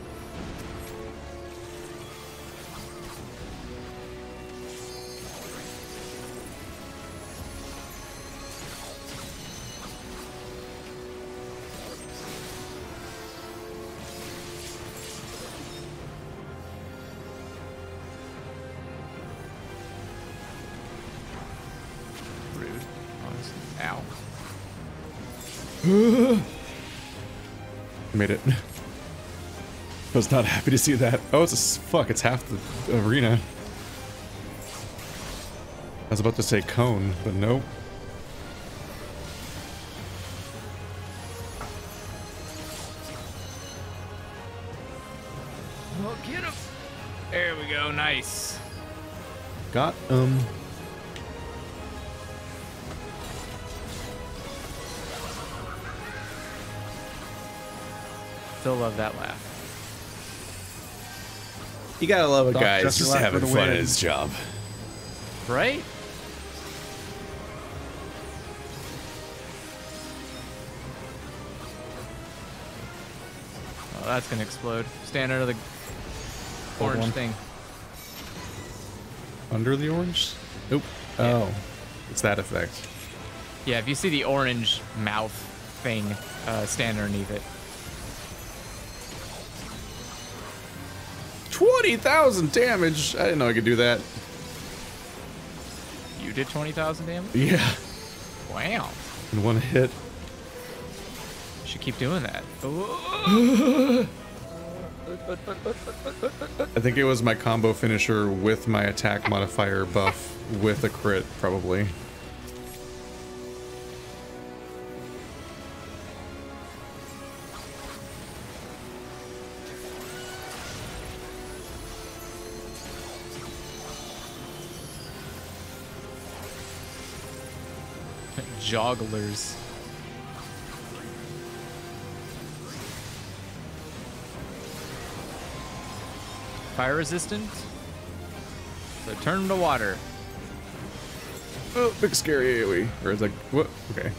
Ow. Made it. I was not happy to see that. Oh, it's a fuck. It's half the arena. I was about to say cone, but nope. Oh, get him! There we go. Nice. Got him. Still love that laugh. You gotta love a guy that's just having fun at his job. Right? Oh, that's gonna explode. Stand under the orange thing. Under the orange? Nope. Yeah. Oh. It's that effect. Yeah, if you see the orange mouth thing, uh, stand underneath it. twenty thousand damage! I didn't know I could do that. You did twenty thousand damage? Yeah. Wow. In one hit. Should keep doing that. I think it was my combo finisher with my attack modifier buff with a crit, probably. Jogglers. Fire resistant. So turn to water. Oh, big scary AoE. Or it's like, what? Okay.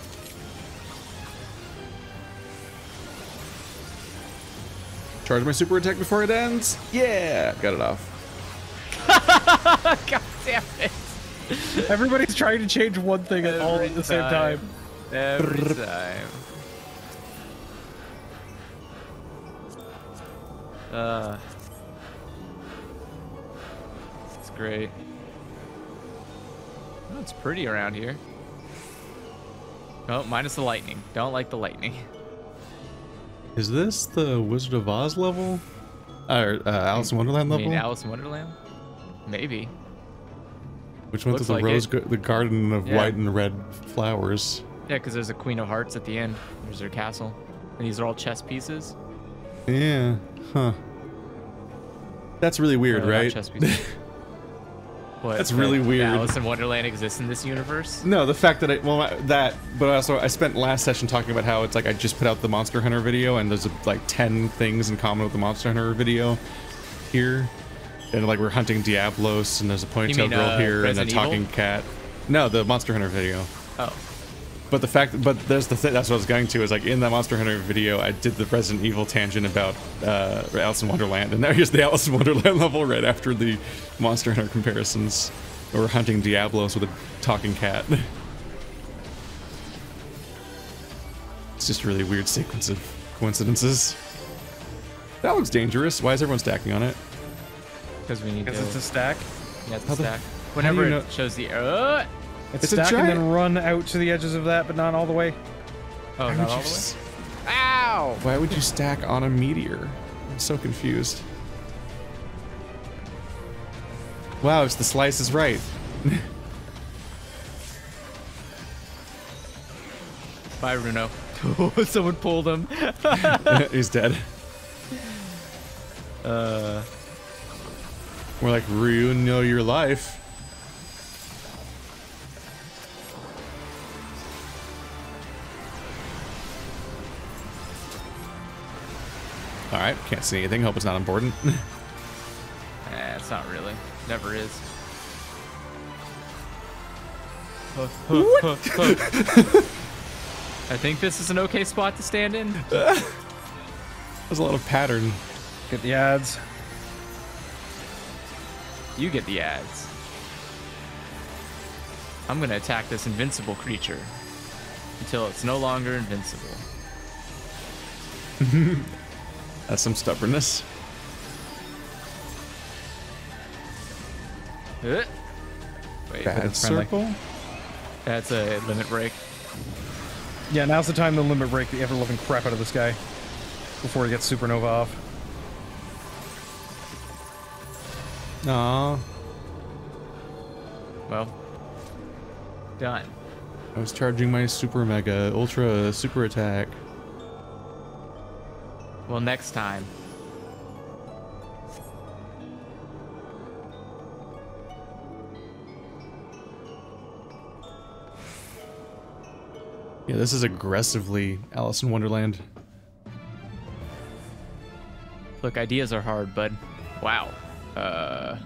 Charge my super attack before it ends. Yeah, got it off. God damn it. Everybody's trying to change one thing at all at the same time. Every time. Uh, it's great. Oh, it's pretty around here. Oh, minus the lightning. Don't like the lightning. Is this the Wizard of Oz level? Or uh, Alice in Wonderland level? You mean Alice in Wonderland? Maybe. Which went to the like rose, g the garden of yeah. white and red flowers. Yeah, because there's a Queen of Hearts at the end. There's her castle. And these are all chess pieces. Yeah. Huh. That's really weird, no, right? Chess pieces. What, that's really weird. Alice in Wonderland exists in this universe? No, the fact that I... Well, I, that... But also, I spent last session talking about how it's like I just put out the Monster Hunter video, and there's like ten things in common with the Monster Hunter video here. And like we're hunting Diabolos, and there's a ponytail girl uh, here, Resident and a talking Evil? Cat. No, the Monster Hunter video. Oh. But the fact, but there's the thing. That's what I was going to. Is like in that Monster Hunter video, I did the Resident Evil tangent about uh, Alice in Wonderland, and now here's the Alice in Wonderland level right after the Monster Hunter comparisons. We're hunting Diabolos with a talking cat. It's just a really weird sequence of coincidences. That looks dangerous. Why is everyone stacking on it? Because we need to. Because it's a stack. Yeah, it's a stack. Whenever it shows the. Uh, it's stack and then run out to the edges of that, but not all the way. Oh, not all the way? Ow! Why would you stack on a meteor? I'm so confused. Wow, it's the slice is right. Bye, Runo. Someone pulled him. He's dead. Uh. We're like, Ryu, know your life. Alright, can't see anything. Hope it's not important. Eh, it's not really. Never is. Huh, huh, huh, huh. I think this is an okay spot to stand in. There's a lot of pattern. Get the ads. You get the ads. I'm gonna attack this invincible creature until it's no longer invincible. That's some stubbornness. Wait, bad circle? Like, that's a limit break. Yeah, now's the time to limit break the ever-loving crap out of this guy before he gets supernova off. Aww. Well. Done. I was charging my super mega, ultra super attack. Well, next time. Yeah, this is aggressively Alice in Wonderland. Look, ideas are hard, bud. Wow. Uh...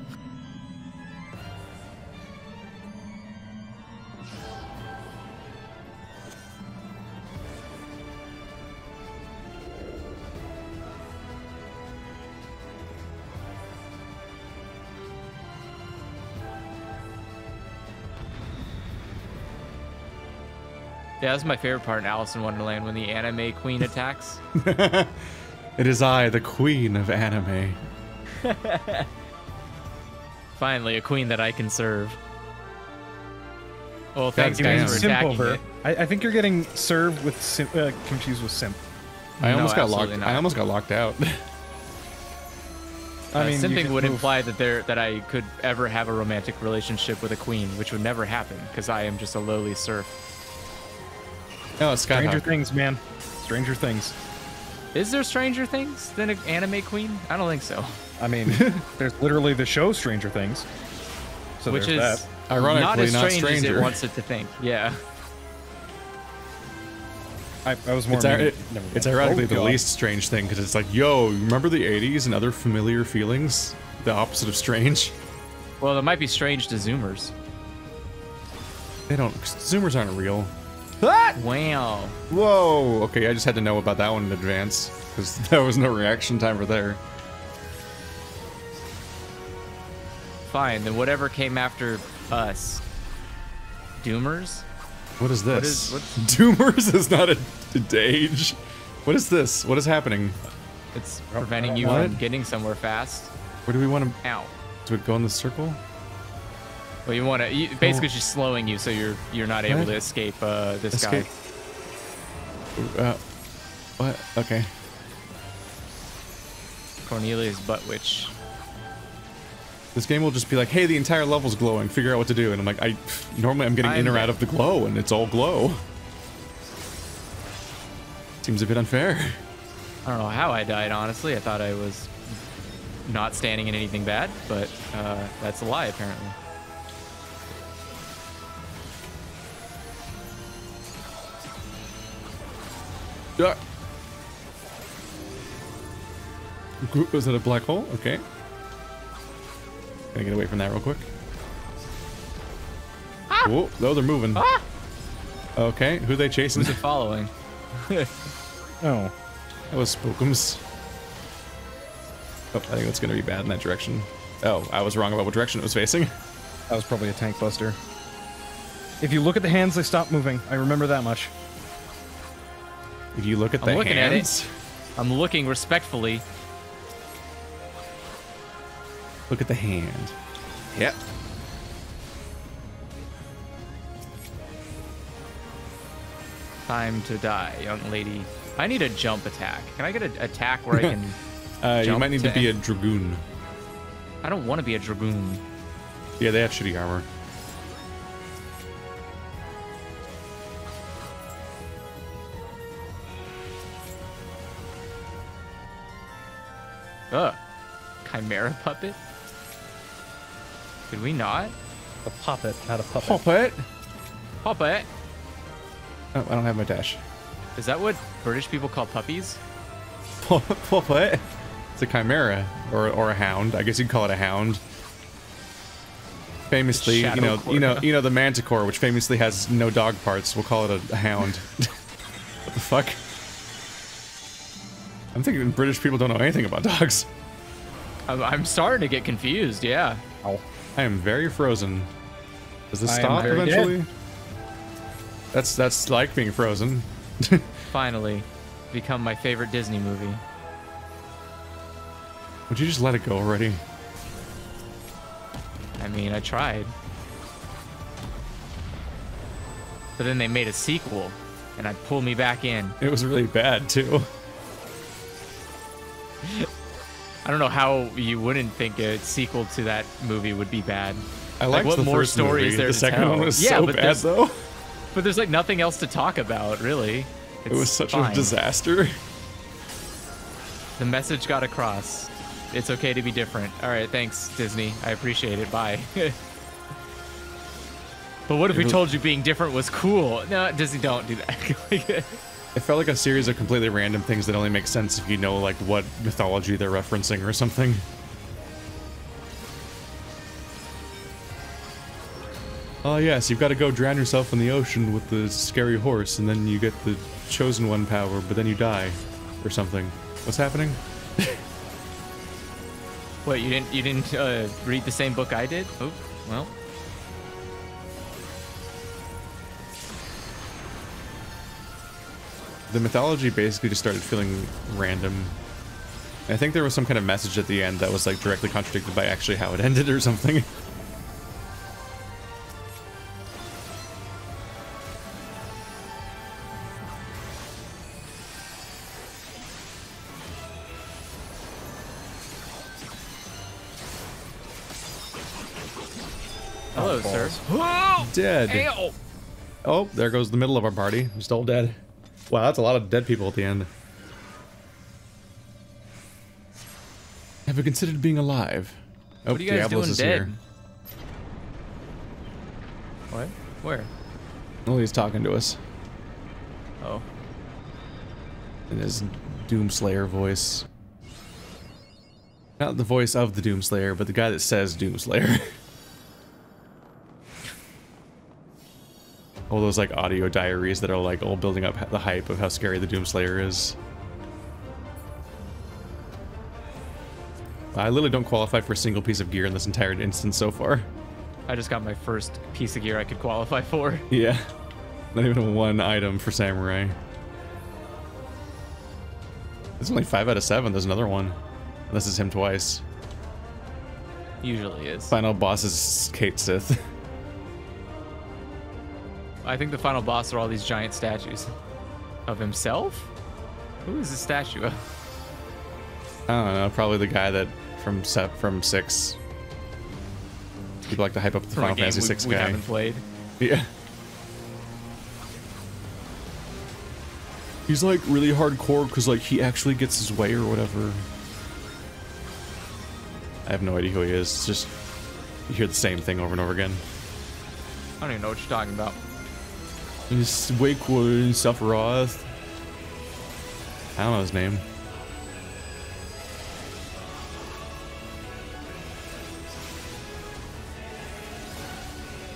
Yeah, that's my favorite part in Alice in Wonderland, when the anime queen attacks. It is I, the queen of anime. Finally, a queen that I can serve. Well, thanks guys for attacking it. I, I think you're getting served with simp, uh, confused with simp. I almost no, got locked. Not. I almost got locked out. I uh, mean, simping would move. imply that there that I could ever have a romantic relationship with a queen, which would never happen because I am just a lowly serf. Oh, it's Stranger Things, man. Stranger Things. Is there Stranger Things than an anime queen? I don't think so. I mean, there's literally the show Stranger Things. So Which is that. Ironically not as strange not as it wants it to think. Yeah. I, I was more. It's, it, it's ironically oh, the God. least strange thing because it's like, yo, remember the eighties and other familiar feelings? The opposite of strange. Well, it might be strange to Zoomers. They don't. Zoomers aren't real. Ah! Wow. Whoa. Okay, I just had to know about that one in advance because there was no reaction timer there. Fine, then whatever came after us. Doomers? What is this? What is, Doomers is not a, a age. What is this? What is happening? It's preventing you what? from getting somewhere fast. Where do we want to... Ow. Do it go in the circle? Well, you want to you, basically oh. she's slowing you, so you're you're not what? able to escape uh, this escape. guy. Uh, what? Okay. Cornelia's butt witch. This game will just be like, hey, the entire level's glowing. Figure out what to do. And I'm like, I normally I'm getting I'm in or out of the glow, and it's all glow. Seems a bit unfair. I don't know how I died. Honestly, I thought I was not standing in anything bad, but uh, that's a lie apparently. Yeah. Was that a black hole? Okay. Gotta get away from that real quick. Ah! Whoa, oh, they're moving. Ah! Okay, who are they chasing? Who's it following? Oh. That was Spookums. Oh, I think that's gonna be bad in that direction. Oh, I was wrong about what direction it was facing. That was probably a tank buster. If you look at the hands, they stop moving. I remember that much. If you look at the I'm looking hands, at it. I'm looking respectfully. Look at the hand. Yep. Time to die, young lady. I need a jump attack. Can I get an attack where I can? uh, jump you might need to, to be a dragoon. I don't want to be a dragoon. Yeah, they have shitty armor. Ugh. Chimera puppet? Did we not? A puppet, not a puppet. Puppet? Puppet? Oh, I don't have my dash. Is that what British people call puppies? Puppet? It's a chimera. Or or a hound. I guess you'd call it a hound. Famously, you know, you know, you know the manticore, which famously has no dog parts. We'll call it a, a hound. What the fuck? I'm thinking British people don't know anything about dogs. I'm, I'm starting to get confused, yeah. Ow. I am very frozen. Does this I stop eventually? Dead. That's that's like being frozen. Finally, become my favorite Disney movie. Would you just let it go already? I mean, I tried. But then they made a sequel, and I pulled me back in. It was really bad, too. I don't know how you wouldn't think a sequel to that movie would be bad. I liked like what the more first story movie. Is there the to second tell? One was yeah, so but bad, though. But there's like nothing else to talk about, really. It's it was such fine. a disaster. The message got across. It's okay to be different. All right, thanks, Disney. I appreciate it. Bye. But what if we told you being different was cool? No, Disney, don't do that. It felt like a series of completely random things that only make sense if you know like what mythology they're referencing or something. Oh yes, you've got to go drown yourself in the ocean with the scary horse, and then you get the chosen one power, but then you die, or something. What's happening? Wait, you didn't you didn't uh, read the same book I did? Oh, well. The mythology basically just started feeling random. And I think there was some kind of message at the end that was like directly contradicted by actually how it ended or something. Hello, sir. Whoa! Dead. Ow. Oh, there goes the middle of our party. I'm still dead. Wow, that's a lot of dead people at the end. Have you considered being alive? Oh, what are you guys Diabolos doing dead? Here. What? Where? Well, he's talking to us. Oh. In his Doomslayer voice. Not the voice of the Doomslayer, but the guy that says Doomslayer. All those like audio diaries that are like all building up the hype of how scary the Doomslayer is. I literally don't qualify for a single piece of gear in this entire instance so far. I just got my first piece of gear I could qualify for. Yeah. Not even one item for Samurai. There's only five out of seven. There's another one. This is him twice. Usually is. Final boss is Cait Sith. I think the final boss are all these giant statues of himself. Who is the statue of? I don't know. Probably the guy that from set from six. People like to hype up the Final Fantasy six guy. We haven't played. Yeah. He's like really hardcore because like he actually gets his way or whatever. I have no idea who he is. It's just you hear the same thing over and over again. I don't even know what you're talking about. It's way cooler than Sephiroth. I don't know his name.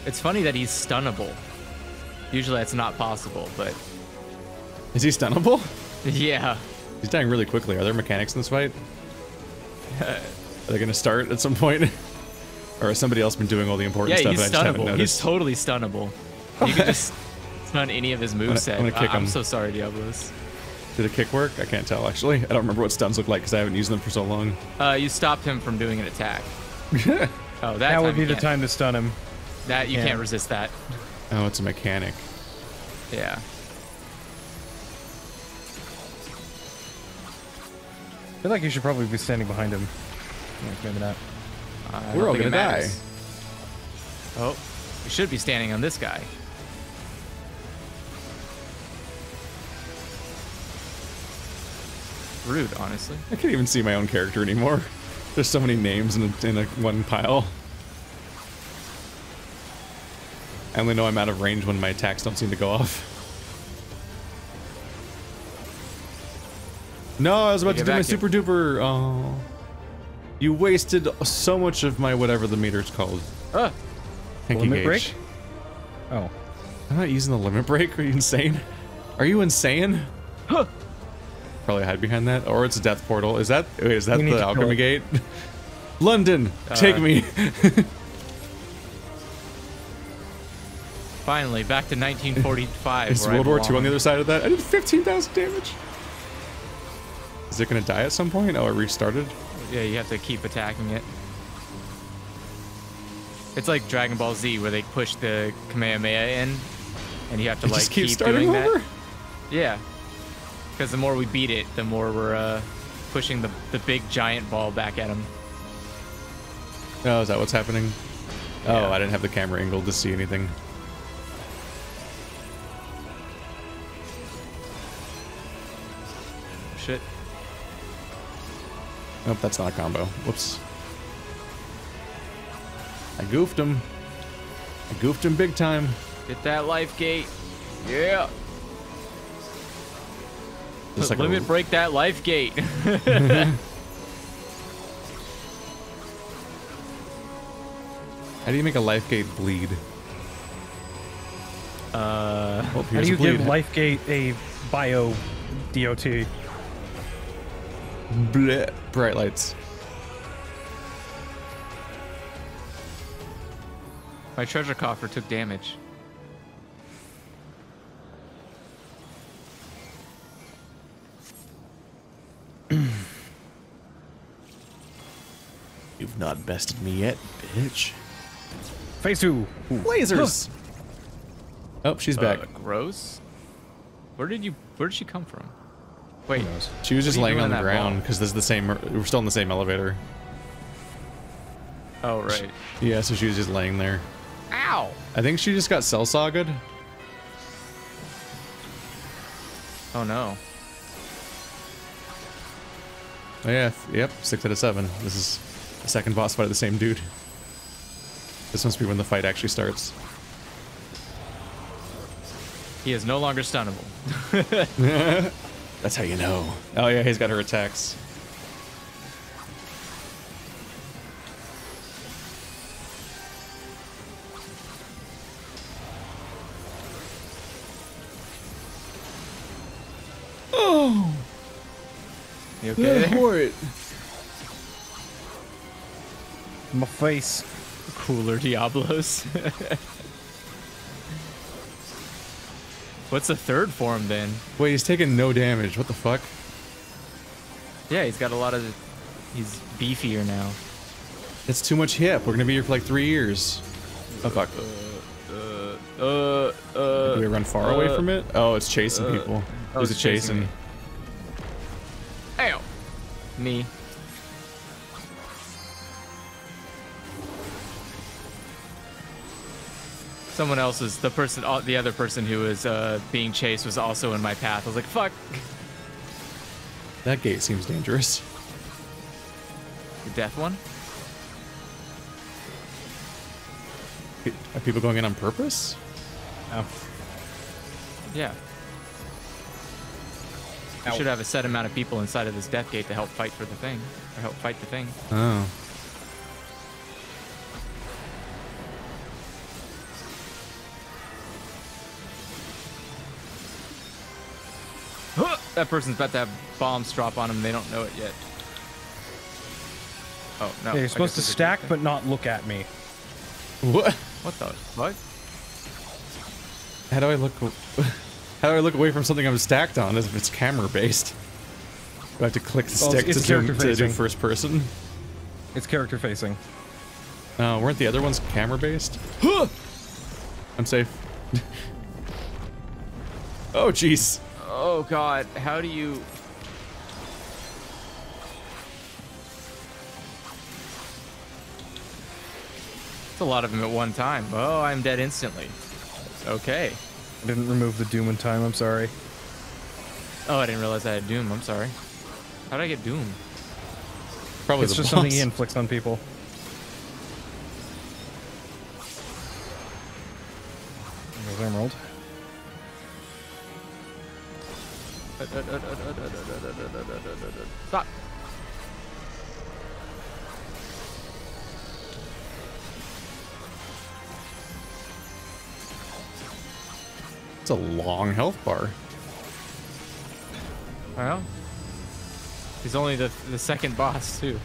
It's funny that he's stunnable. Usually that's not possible, but... Is he stunnable? Yeah. He's dying really quickly. Are there mechanics in this fight? Are they going to start at some point? Or has somebody else been doing all the important yeah, stuff and I just haven't noticed? He's totally stunnable. You can just... on any of his moveset. I'm, gonna, I'm, gonna uh, I'm so sorry, Diabolos. Did a kick work? I can't tell, actually. I don't remember what stuns look like because I haven't used them for so long. Uh, you stopped him from doing an attack. Oh, that That would be the time to stun him. That You yeah. can't resist that. Oh, it's a mechanic. Yeah. I feel like you should probably be standing behind him. Maybe not. Uh, We're all gonna die. Oh, we should be standing on this guy. Rude, honestly. I can't even see my own character anymore. There's so many names in a, in a one pile. I only know I'm out of range when my attacks don't seem to go off. No, I was about to do my in. super duper. Oh, you wasted so much of my whatever the meter's called. Uh, Hanky limit gauge. break. Oh, I'm not using the limit break. Are you insane? Are you insane? Huh. Probably hide behind that, or it's a death portal. Is that wait, is that we the alchemy gate? London, uh, take me. Finally, back to nineteen forty-five. Is World War Two on the other side of that? I did fifteen thousand damage. Is it gonna die at some point? Oh, it restarted. Yeah, you have to keep attacking it. It's like Dragon Ball Z, where they push the Kamehameha in. and you have to it like just keep doing over? that. Yeah, because the more we beat it, the more we're uh, pushing the the big giant ball back at him. Oh, is that what's happening? Oh, yeah. I didn't have the camera angled to see anything. Shit. Nope, that's not a combo. Whoops. I goofed him. I goofed him big time. Get that life gate. Yeah. Just like limit a... break that life gate. How do you make a life gate bleed? Uh, well, how do you give life gate a bio D O T? Bleh. Bright lights. My treasure coffer took damage. You've not bested me yet, bitch. Phase two. Ooh. Lasers. Oh, she's back. Uh, gross. Where did you? Where did she come from? Wait. She was just laying on the ground because this is the same. We're still in the same elevator. Oh right. She, yeah. So she was just laying there. Ow. I think she just got cell sawed. Oh no. Oh, yeah. Yep. Six out of seven. This is the second boss fight of the same dude. This must be when the fight actually starts. He is no longer stunnable. That's how you know. Oh yeah, he's got her attacks. Oh! You okay there? For it. My face. Cooler Diabolos. What's the third form then? Wait, he's taking no damage. What the fuck? Yeah, he's got a lot of. He's beefier now. That's too much hip. We're gonna be here for like three years. Oh fuck. Uh, uh, uh, uh, Do we run far uh, away from it? Oh, it's chasing uh, people. Oh, There's it's a chasing. Ow! Me. Someone else is the person, the other person who is uh, being chased was also in my path. I was like, fuck. That gate seems dangerous. The death one? Are people going in on purpose? Oh. Yeah. Ow. We should have a set amount of people inside of this death gate to help fight for the thing. Or help fight the thing. Oh. That person's about to have bombs drop on them. They don't know it yet. Oh, no. Yeah, you're supposed to stack, but not look at me. What? What the fuck? How do I look... How do I look away from something I'm stacked on as if it's camera-based? Do I have to click the well, stick it's, it's to, do, to do first person? It's character-facing. Uh, weren't the other ones camera-based? I'm safe. Oh, jeez. Oh god, how do you... It's a lot of them at one time. Oh, I'm dead instantly. Okay. I didn't remove the doom in time, I'm sorry. Oh, I didn't realize I had doom, I'm sorry. How did I get doom? Probably it's just something he inflicts on people. There's Emerald. Stop. It's a long health bar. Well, he's only the the second boss too.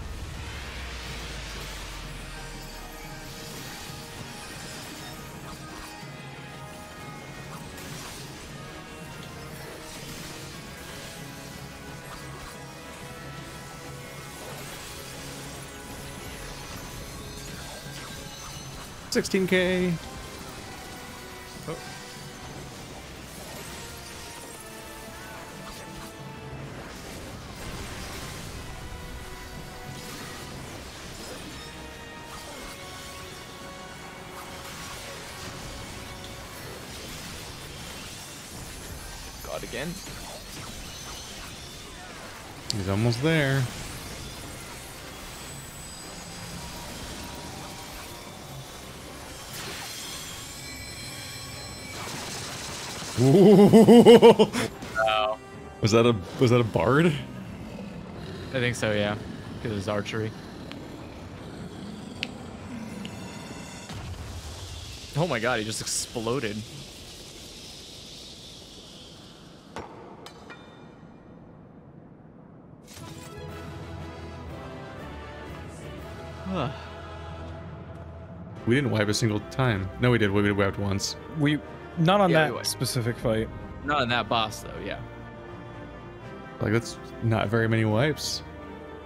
sixteen K. Oh. god again. He's almost there. Ooh. Wow. Was that a was that a bard? I think so, yeah. Because it's archery. Oh my god, he just exploded. Huh. We didn't wipe a single time. No, we did. We wiped once. We not on yeah, that specific fight. Not on that boss, though. Yeah. Like that's not very many wipes.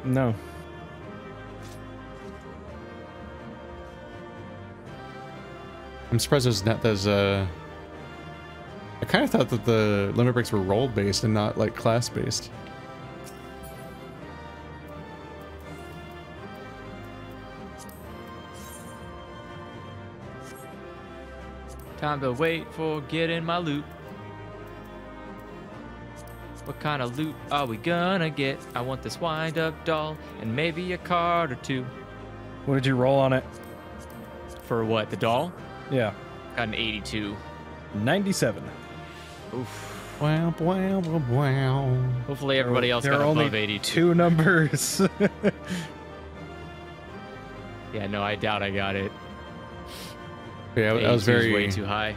No. I'm surprised there's not there's uh I kind of thought that the limit breaks were role based and not like class based. Time to wait for getting my loot. What kind of loot are we gonna get? I want this wind up doll and maybe a card or two. What did you roll on it? For what, the doll? Yeah. Got an eighty-two. ninety-seven. Oof. Wow, wow, wow. Hopefully everybody there, else there got above only eighty-two. Two numbers. Yeah, no, I doubt I got it. Yeah, I was very way too high.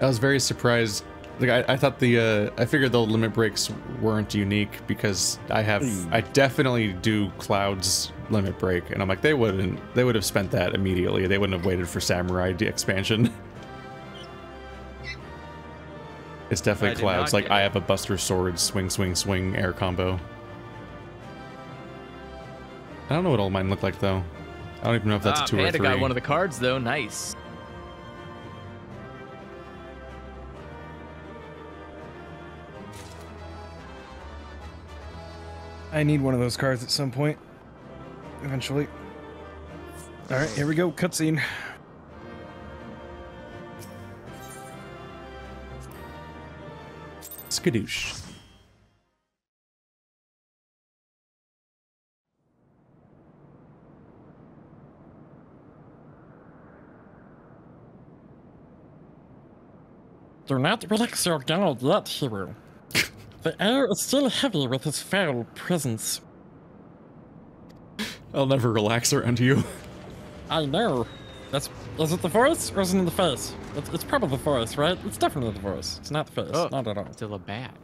I was very surprised. Like I, I thought the uh, I figured the limit breaks weren't unique because I have mm. I definitely do Cloud's limit break, and I'm like they wouldn't they would have spent that immediately. They wouldn't have waited for Samurai expansion. It's definitely Cloud's. Like I have a Buster Sword swing swing swing air combo. I don't know what all mine look like though. I don't even know if that's ah, a two Panda or three. Got one of the cards though. Nice. I need one of those cards at some point. Eventually. Alright, here we go. Cutscene. Skadoosh. Do not relax your guard yet, hero. The air is still heavy with his foul presence. I'll never relax around you. I know. That's, is it the voice or is it the face? It's, it's probably the voice, right? It's definitely the voice. It's not the face. Oh, not at all. Still a bat.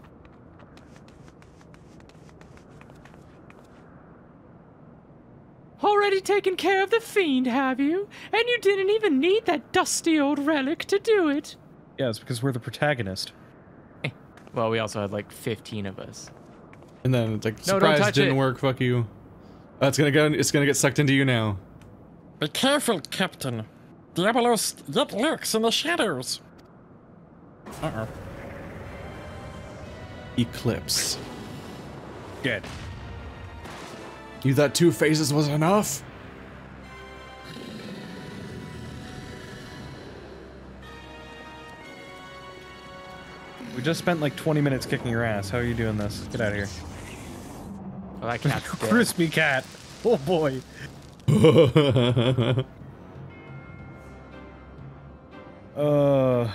Already taken care of the fiend, have you? And you didn't even need that dusty old relic to do it. Yeah, it's because we're the protagonist. Well, we also had like fifteen of us. And then it's like, no, surprise, didn't it. work, fuck you. Oh, it's gonna go, it's gonna get sucked into you now. Be careful, Captain. Diabolos yet lurks in the shadows. Uh-oh. Eclipse. Good. You thought two phases was enough? We just spent like twenty minutes kicking your ass. How are you doing this? Get out of here. Oh, that cat's dead. Crispy cat. Oh boy. uh.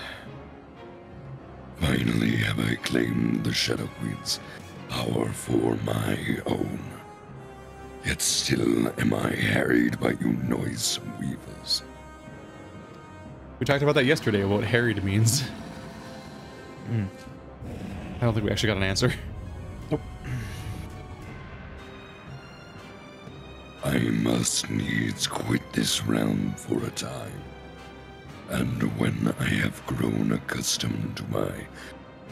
Finally have I claimed the Shadow Queen's power for my own. Yet still am I harried by you noisome weevils. We talked about that yesterday, what harried means. Mm. I don't think we actually got an answer. Nope. I must needs quit this realm for a time. And when I have grown accustomed to my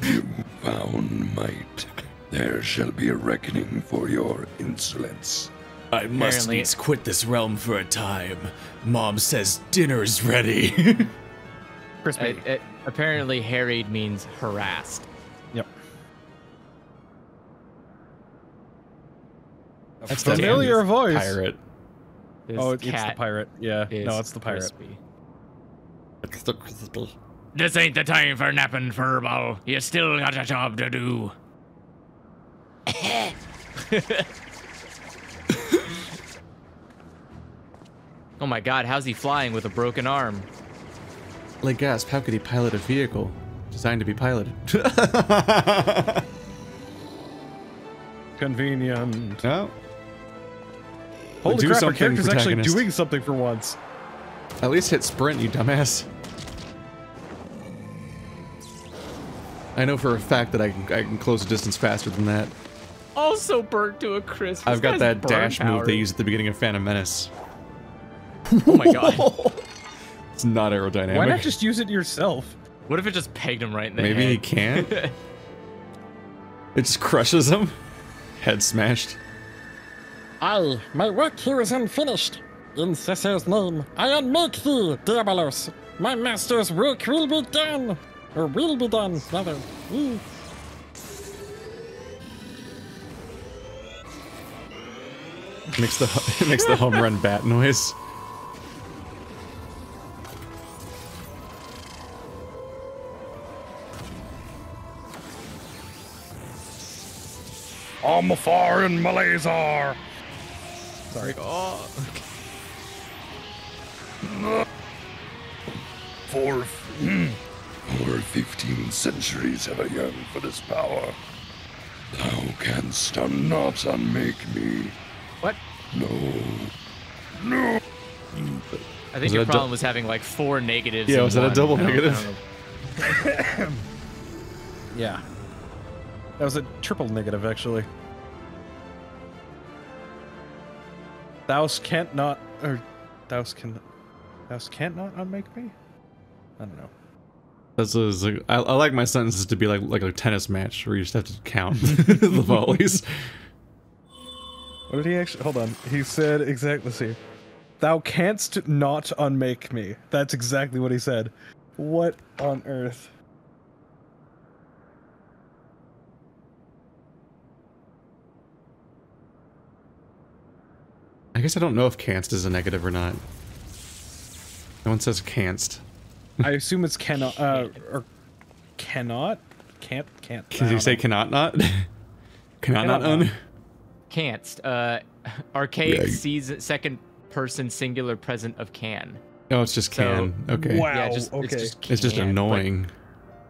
newfound might, there shall be a reckoning for your insolence. I must Apparently. needs quit this realm for a time. Mom says dinner's ready. Crispy. I, I, Apparently, harried means harassed. Yep. A That's familiar voice. Pirate. This oh, it's the pirate. Yeah. No, it's the pirate. Crispy. It's the Crispy. This ain't the time for napping, furball. You still got a job to do. Oh my god, how's he flying with a broken arm? Like gasp, how could he pilot a vehicle designed to be piloted? Convenient. Oh. Holy crap, our character's actually doing something for once. At least hit sprint, you dumbass. I know for a fact that I can, I can close a distance faster than that. Also burnt to a crisp. I've got that dash move they use at the beginning of Phantom Menace. Oh my god. It's not aerodynamic. Why not just use it yourself? What if it just pegged him right in the head? Maybe he can't? It just crushes him. Head smashed. Aye, my work here is unfinished. In Cessair's name, I unmake thee, Diabolos. My master's work will be done. Or will be done, rather. Mm. Makes the, it makes the home run bat noise. I'm a foreign Malazar. Sorry. Oh. For over fifteen centuries have I yearned for this power. Thou canst not unmake me. What? No. No. I think your problem was having like four negatives. Yeah, was that a double negative? Yeah. That was a triple negative, actually. Thou can't not, or thou can, thou can't not unmake me. I don't know. That's like, I, I like my sentences to be like like a tennis match where you just have to count the volleys. What did he actually? Hold on. He said exactly. See, thou canst not unmake me. That's exactly what he said. What on earth? I guess I don't know if canst is a negative or not. No one says canst. I assume it's cannot, uh, or cannot? Can't, can't. Did you say cannot not? Cannot not un? Canst. Uh, archaic sees second person singular present of can. Oh, it's just can. So, okay. Wow. Yeah, just, okay. It's just, can, it's just annoying.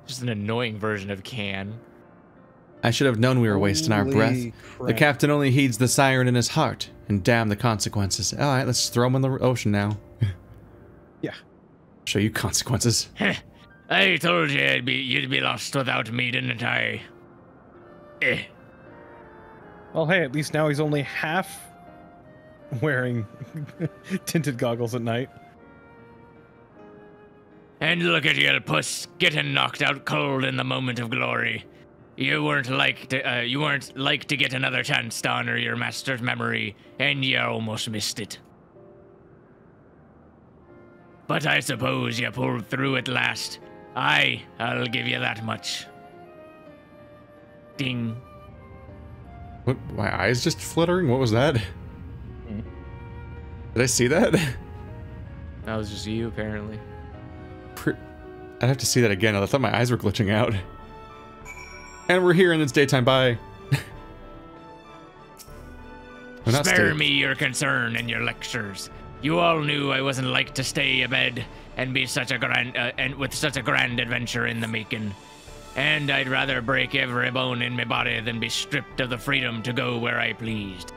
Just an annoying version of can. I should have known we were wasting Holy our breath. Crap. The captain only heeds the siren in his heart, and damn the consequences. All right, let's throw him in the ocean now. Yeah. Show you consequences. I told you I'd be, you'd be lost without me, didn't I? Eh. Well, hey, at least now he's only half wearing tinted goggles at night. And look at your puss getting knocked out cold in the moment of glory. You weren't like to, uh, you weren't like to get another chance to honor your master's memory, and you almost missed it. But I suppose you pulled through at last. Aye, I'll give you that much. Ding. What? My eyes just fluttering? What was that? Did I see that? That was just you, apparently. I'd have to see that again. I thought my eyes were glitching out. And we're here and it's daytime. Bye. Spare stay. me your concern and your lectures. You all knew I wasn't like to stay abed and be such a grand uh, and with such a grand adventure in the making. And I'd rather break every bone in my body than be stripped of the freedom to go where I pleased.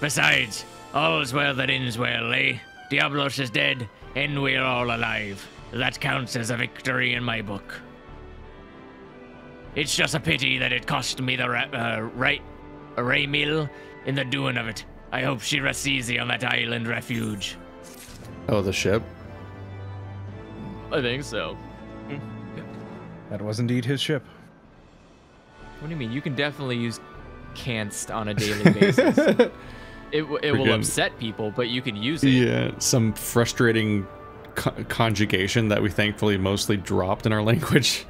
Besides, all's well that ends well, eh? Diabolos is dead, and we're all alive. That counts as a victory in my book. It's just a pity that it cost me the ra uh, right Ramiel in the doing of it. I hope she rests easy on that island refuge. Oh, the ship? I think so. That was indeed his ship. What do you mean? You can definitely use canst on a daily basis. it it We're will good. upset people, but you can use it. Yeah, some frustrating co conjugation that we thankfully mostly dropped in our language.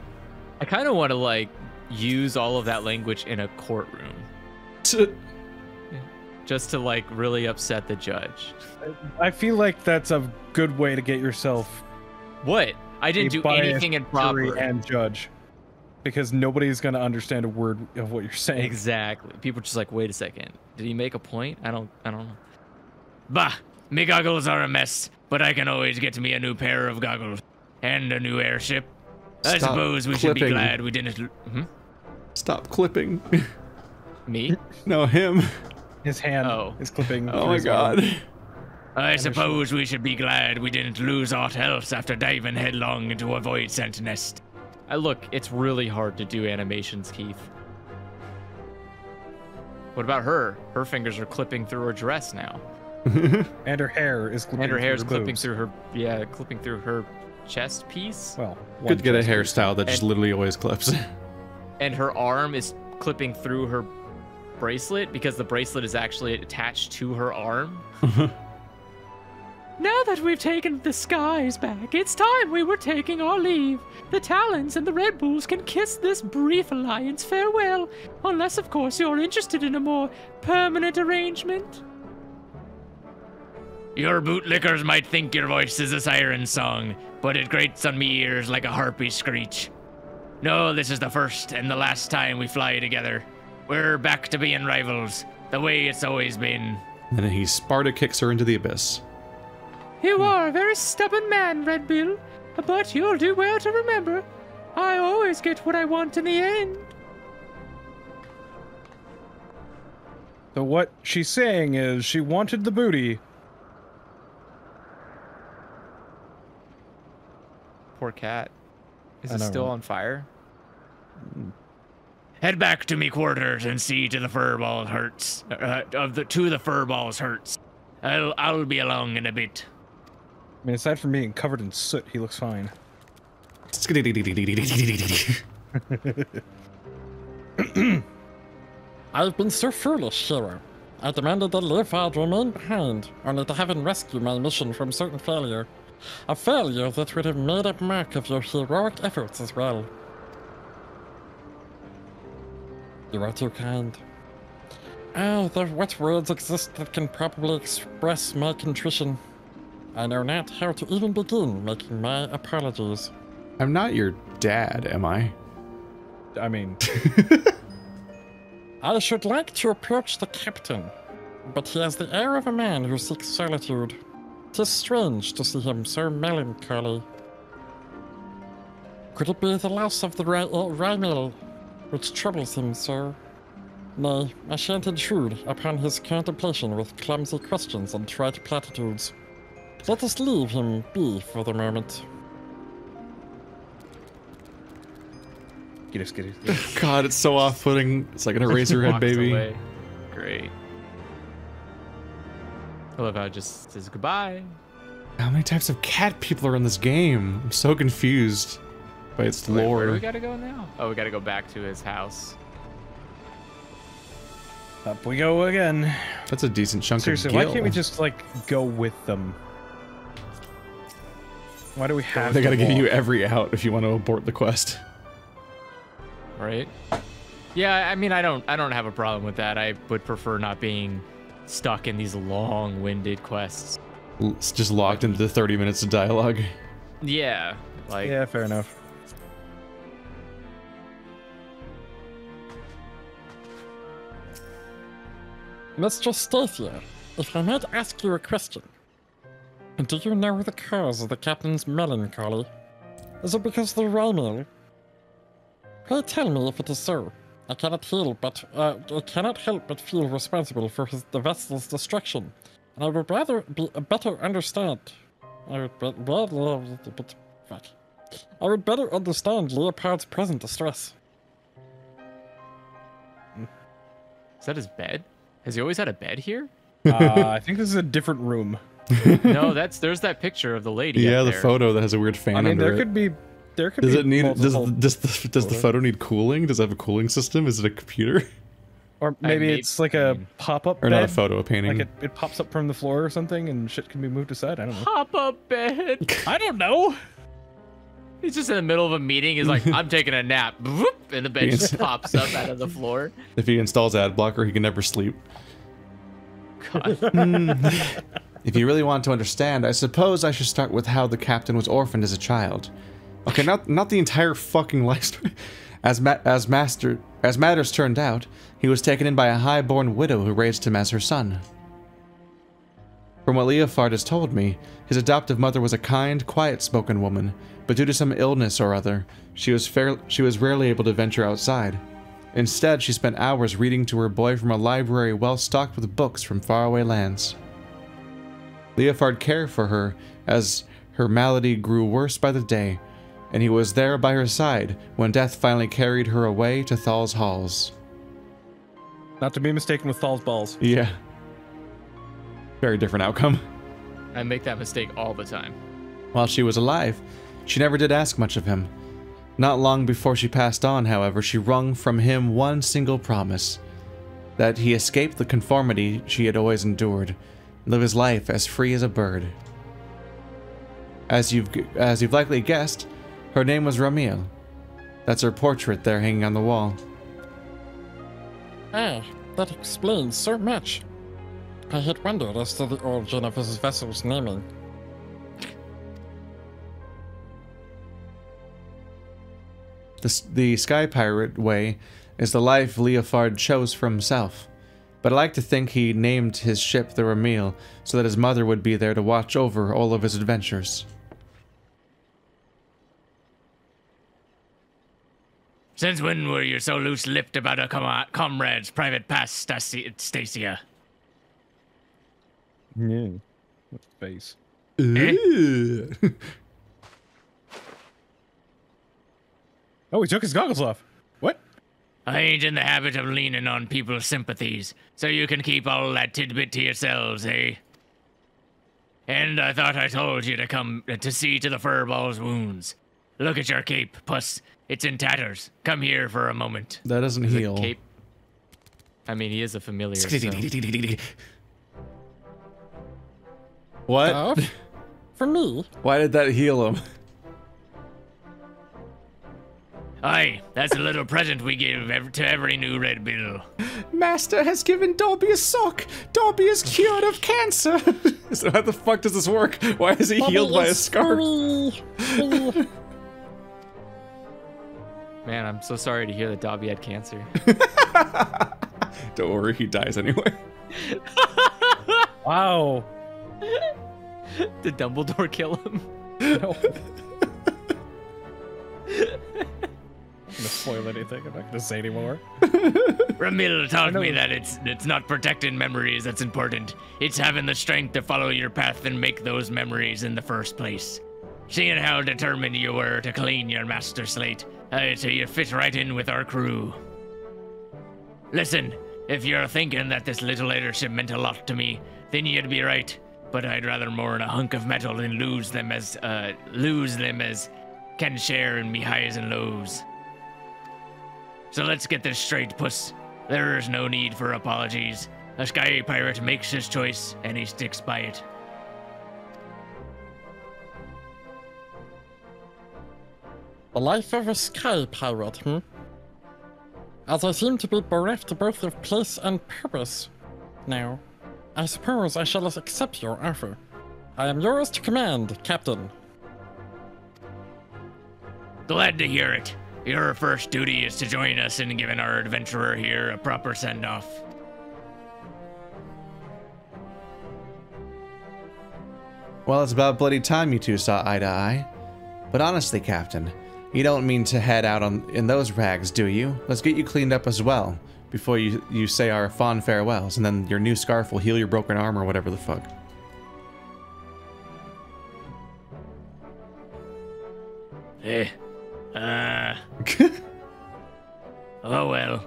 I kind of want to like use all of that language in a courtroom, to... just to like really upset the judge. I feel like that's a good way to get yourself What? I didn't do anything improper. And judge, because nobody's going to understand a word of what you're saying. Exactly. People are just like, wait a second. Did he make a point? I don't, I don't know. Bah, me goggles are a mess, but I can always get me a new pair of goggles and a new airship. I Stop suppose we clipping. should be glad we didn't. Hmm? Stop clipping. Me? No, him. His hand oh. is clipping. Oh my God. Arm. I suppose we should be glad we didn't lose aught else after diving headlong into a void scent nest. I look, it's really hard to do animations, Keith. What about her? Her fingers are clipping through her dress now. And her hair is clipping and her hair is clipping boobs. through her yeah, clipping through her chest piece. Well, could get a hairstyle that just and, literally always clips. And her arm is clipping through her bracelet because the bracelet is actually attached to her arm. Now that we've taken the skies back, it's time we were taking our leave. The Talons and the Red Bulls can kiss this brief alliance farewell, unless, of course, you're interested in a more permanent arrangement. Your bootlickers might think your voice is a siren song, but it grates on me ears like a harpy screech. No, this is the first and the last time we fly together. We're back to being rivals, the way it's always been. And then he Sparta kicks her into the abyss. You are a very stubborn man, Redbill, but you'll do well to remember. I always get what I want in the end. So what she's saying is she wanted the booty. Poor cat. Is it still know. on fire? Head back to me quarters and see to the furball hurts. Uh, of the to the furballs hurts. I'll I'll be along in a bit. I mean, aside from being covered in soot, he looks fine. I've been so foolish, Shiro. I demanded that Leofard remain behind, only to have him rescue my mission from certain failure. A failure that would have made a mark of your heroic efforts as well. You are too kind. Oh, though what words exist that can properly express my contrition? I know not how to even begin making my apologies. I'm not your dad, am I? I mean... I should like to approach the captain, but he has the air of a man who seeks solitude. 'Tis strange to see him so melancholy. Could it be the loss of the Ramiel, which troubles him so? Nay, I shan't intrude upon his contemplation with clumsy questions and trite platitudes. Let us leave him be for the moment. Get us, get us. God, it's so off-putting. It's like an eraser head, baby. Away. Great. I love how it just says goodbye. How many types of cat people are in this game? I'm so confused by its Wait, lore. Where do we gotta go now? Oh, we gotta go back to his house. Up we go again. That's a decent chunk Seriously, of Seriously, why can't we just, like, go with them? Why do we have to They gotta walk? give you every out if you want to abort the quest. Right? Yeah, I mean, I don't I don't have a problem with that. I would prefer not being stuck in these long-winded quests. It's just locked into the thirty minutes of dialogue. Yeah. Like, yeah, fair enough. Mister Stathia, if I might ask you a question. Do you know the cause of the captain's melancholy? Is it because of the Ramiel? Pray tell me if it is so. I cannot heal, but uh, I cannot help but feel responsible for his, the vessel's destruction, and I would rather be uh, better understand. I would, be, blah, blah, blah, but, fuck. I would better understand Leopard's present distress. Is that his bed? Has he always had a bed here? Uh, I think this is a different room. No, that's there's that picture of the lady. Yeah, the there. photo that has a weird fan. I mean, under there it. could be. There could. Does be it need? Does, does, the, does the photo need cooling? Does it have a cooling system? Is it a computer? Or maybe it's like a pop-up. Or bed. not a photo, a painting. Like it, it pops up from the floor or something, and shit can be moved aside. I don't know. Pop-up bed. I don't know. He's just in the middle of a meeting. He's like, I'm taking a nap, and the bed just pops up out of the floor. If he installs ad blocker, he can never sleep. God. If you really want to understand, I suppose I should start with how the captain was orphaned as a child. Okay, not not the entire fucking life story. As ma as master as matters turned out, he was taken in by a high-born widow who raised him as her son. From what Leofard has told me, his adoptive mother was a kind, quiet-spoken woman, but due to some illness or other, she was fair she was rarely able to venture outside. Instead, she spent hours reading to her boy from a library well-stocked with books from faraway lands. Leofard cared for her as her malady grew worse by the day, and he was there by her side when death finally carried her away to Thal's halls. Not to be mistaken with Thal's balls. Yeah. Very different outcome. I make that mistake all the time. While she was alive, she never did ask much of him. Not long before she passed on, however, she wrung from him one single promise, that he escape the conformity she had always endured, live his life as free as a bird. As you've, as you've likely guessed, her name was Ramiel. That's her portrait there hanging on the wall. Ah, that explains so much. I had wondered as to the origin of his vessel's naming. The, the Sky Pirate way is the life Leofard chose for himself. But I like to think he named his ship the Ramiel so that his mother would be there to watch over all of his adventures. Since when were you so loose-lipped about a com comrade's private past, Stacia? Yeah. What face? Eh? Oh, he took his goggles off. What? I ain't in the habit of leaning on people's sympathies, so you can keep all that tidbit to yourselves, eh? And I thought I told you to come to see to the furball's wounds. Look at your cape, puss. It's in tatters. Come here for a moment. That doesn't heal. Cape. I mean, he is a familiar. So. What? Uh, for me. Why did that heal him? Aye, that's a little present we give every, to every new Redbill. Master has given Dobby a sock. Dobby is cured of cancer. So how the fuck does this work? Why is he Dobby healed is by a scarf? Man, I'm so sorry to hear that Dobby had cancer. Don't worry, he dies anyway. Wow. Did Dumbledore kill him? No. I'm gonna spoil anything. I'm not gonna say anymore. Ramil taught me that it's it's not protecting memories that's important. It's having the strength to follow your path and make those memories in the first place. Seeing how determined you were to clean your master slate, uh, so you fit right in with our crew. Listen, if you're thinking that this little leadership meant a lot to me, then you'd be right. But I'd rather mourn a hunk of metal than lose them as uh lose them as can share in me highs and lows. So let's get this straight, puss. There is no need for apologies. A Sky Pirate makes his choice, and he sticks by it. The life of a Sky Pirate, hmm? As I seem to be bereft both of place and purpose now, I suppose I shall accept your offer. I am yours to command, Captain. Glad to hear it. Your first duty is to join us in giving our adventurer here a proper send-off. Well, it's about bloody time you two saw eye to eye. But honestly, Captain, you don't mean to head out on in those rags, do you? Let's get you cleaned up as well, before you, you say our fond farewells, and then your new scarf will heal your broken arm or whatever the fuck. Eh. Uh, oh well.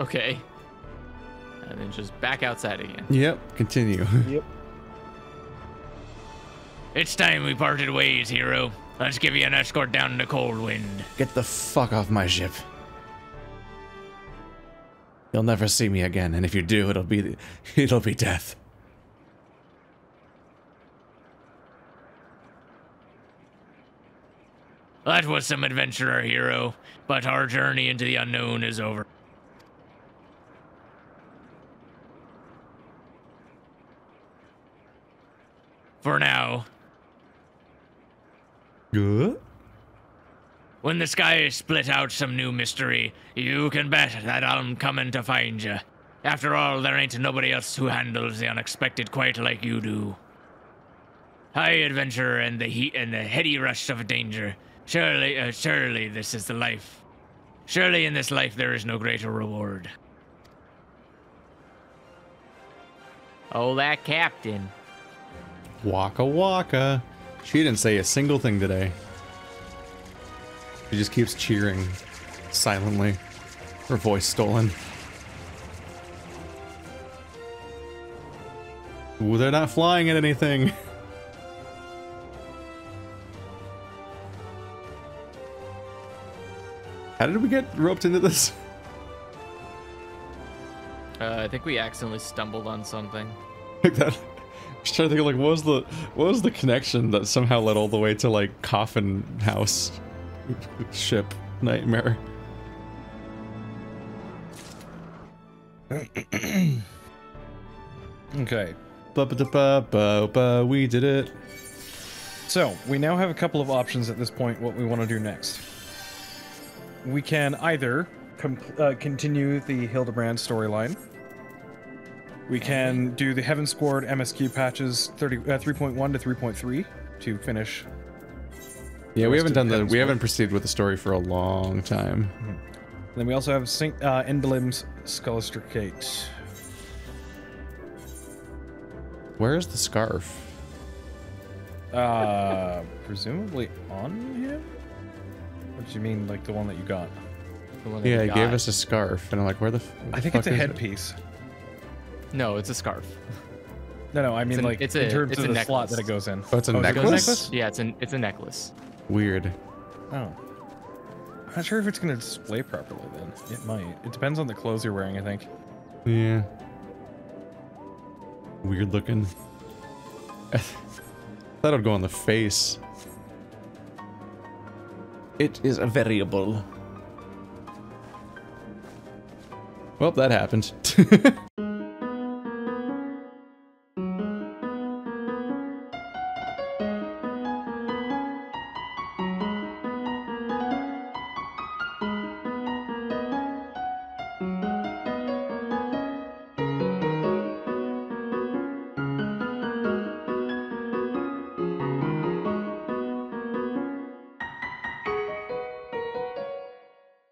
Okay. And then just back outside again. Yep, continue. Yep. It's time we parted ways, hero. Let's give you an escort down to Coldwind. Get the fuck off my ship. You'll never see me again, and if you do, it'll be it'll be death. That was some adventurer hero, but our journey into the unknown is over. For now. Good. When the skies split out some new mystery, you can bet that I'm coming to find you. After all, there ain't nobody else who handles the unexpected quite like you do. High adventure and the heat and the heady rush of danger. Surely, uh, surely this is the life. Surely in this life there is no greater reward. Oh, that captain. Waka waka. She didn't say a single thing today. She just keeps cheering silently. Her voice stolen. Ooh, they're not flying at anything. How did we get roped into this? Uh, I think we accidentally stumbled on something. Like that. I was trying to think, like, what was the what was the connection that somehow led all the way to like coffin house ship nightmare? Okay. Ba-ba-da-ba-ba-ba, we did it. So we now have a couple of options at this point. What we want to do next? We can either uh, continue the Hildebrand storyline. We can do the Heaven Squad M S Q patches three point one to three point three to finish. Yeah, we haven't done the. We haven't proceeded with the story for a long time. Mm-hmm. Then we also have Sink, uh, Endelim's Sculptricate. Where is the scarf? Uh, presumably on him. What do you mean, like the one that you got? The one that yeah, you got. He gave us a scarf, and I'm like, where the? Where I think the fuck it's a headpiece. It? No, it's a scarf. No, no, I mean an, like it's a, in terms it's of a the necklace. Slot that it goes in. Oh, it's a oh, necklace? It necklace? Yeah, it's an it's a necklace. Weird. Oh, I'm not sure if it's gonna display properly. Then it might. It depends on the clothes you're wearing, I think. Yeah. Weird looking. I thought it'd go on the face. It is a variable. Well, that happened.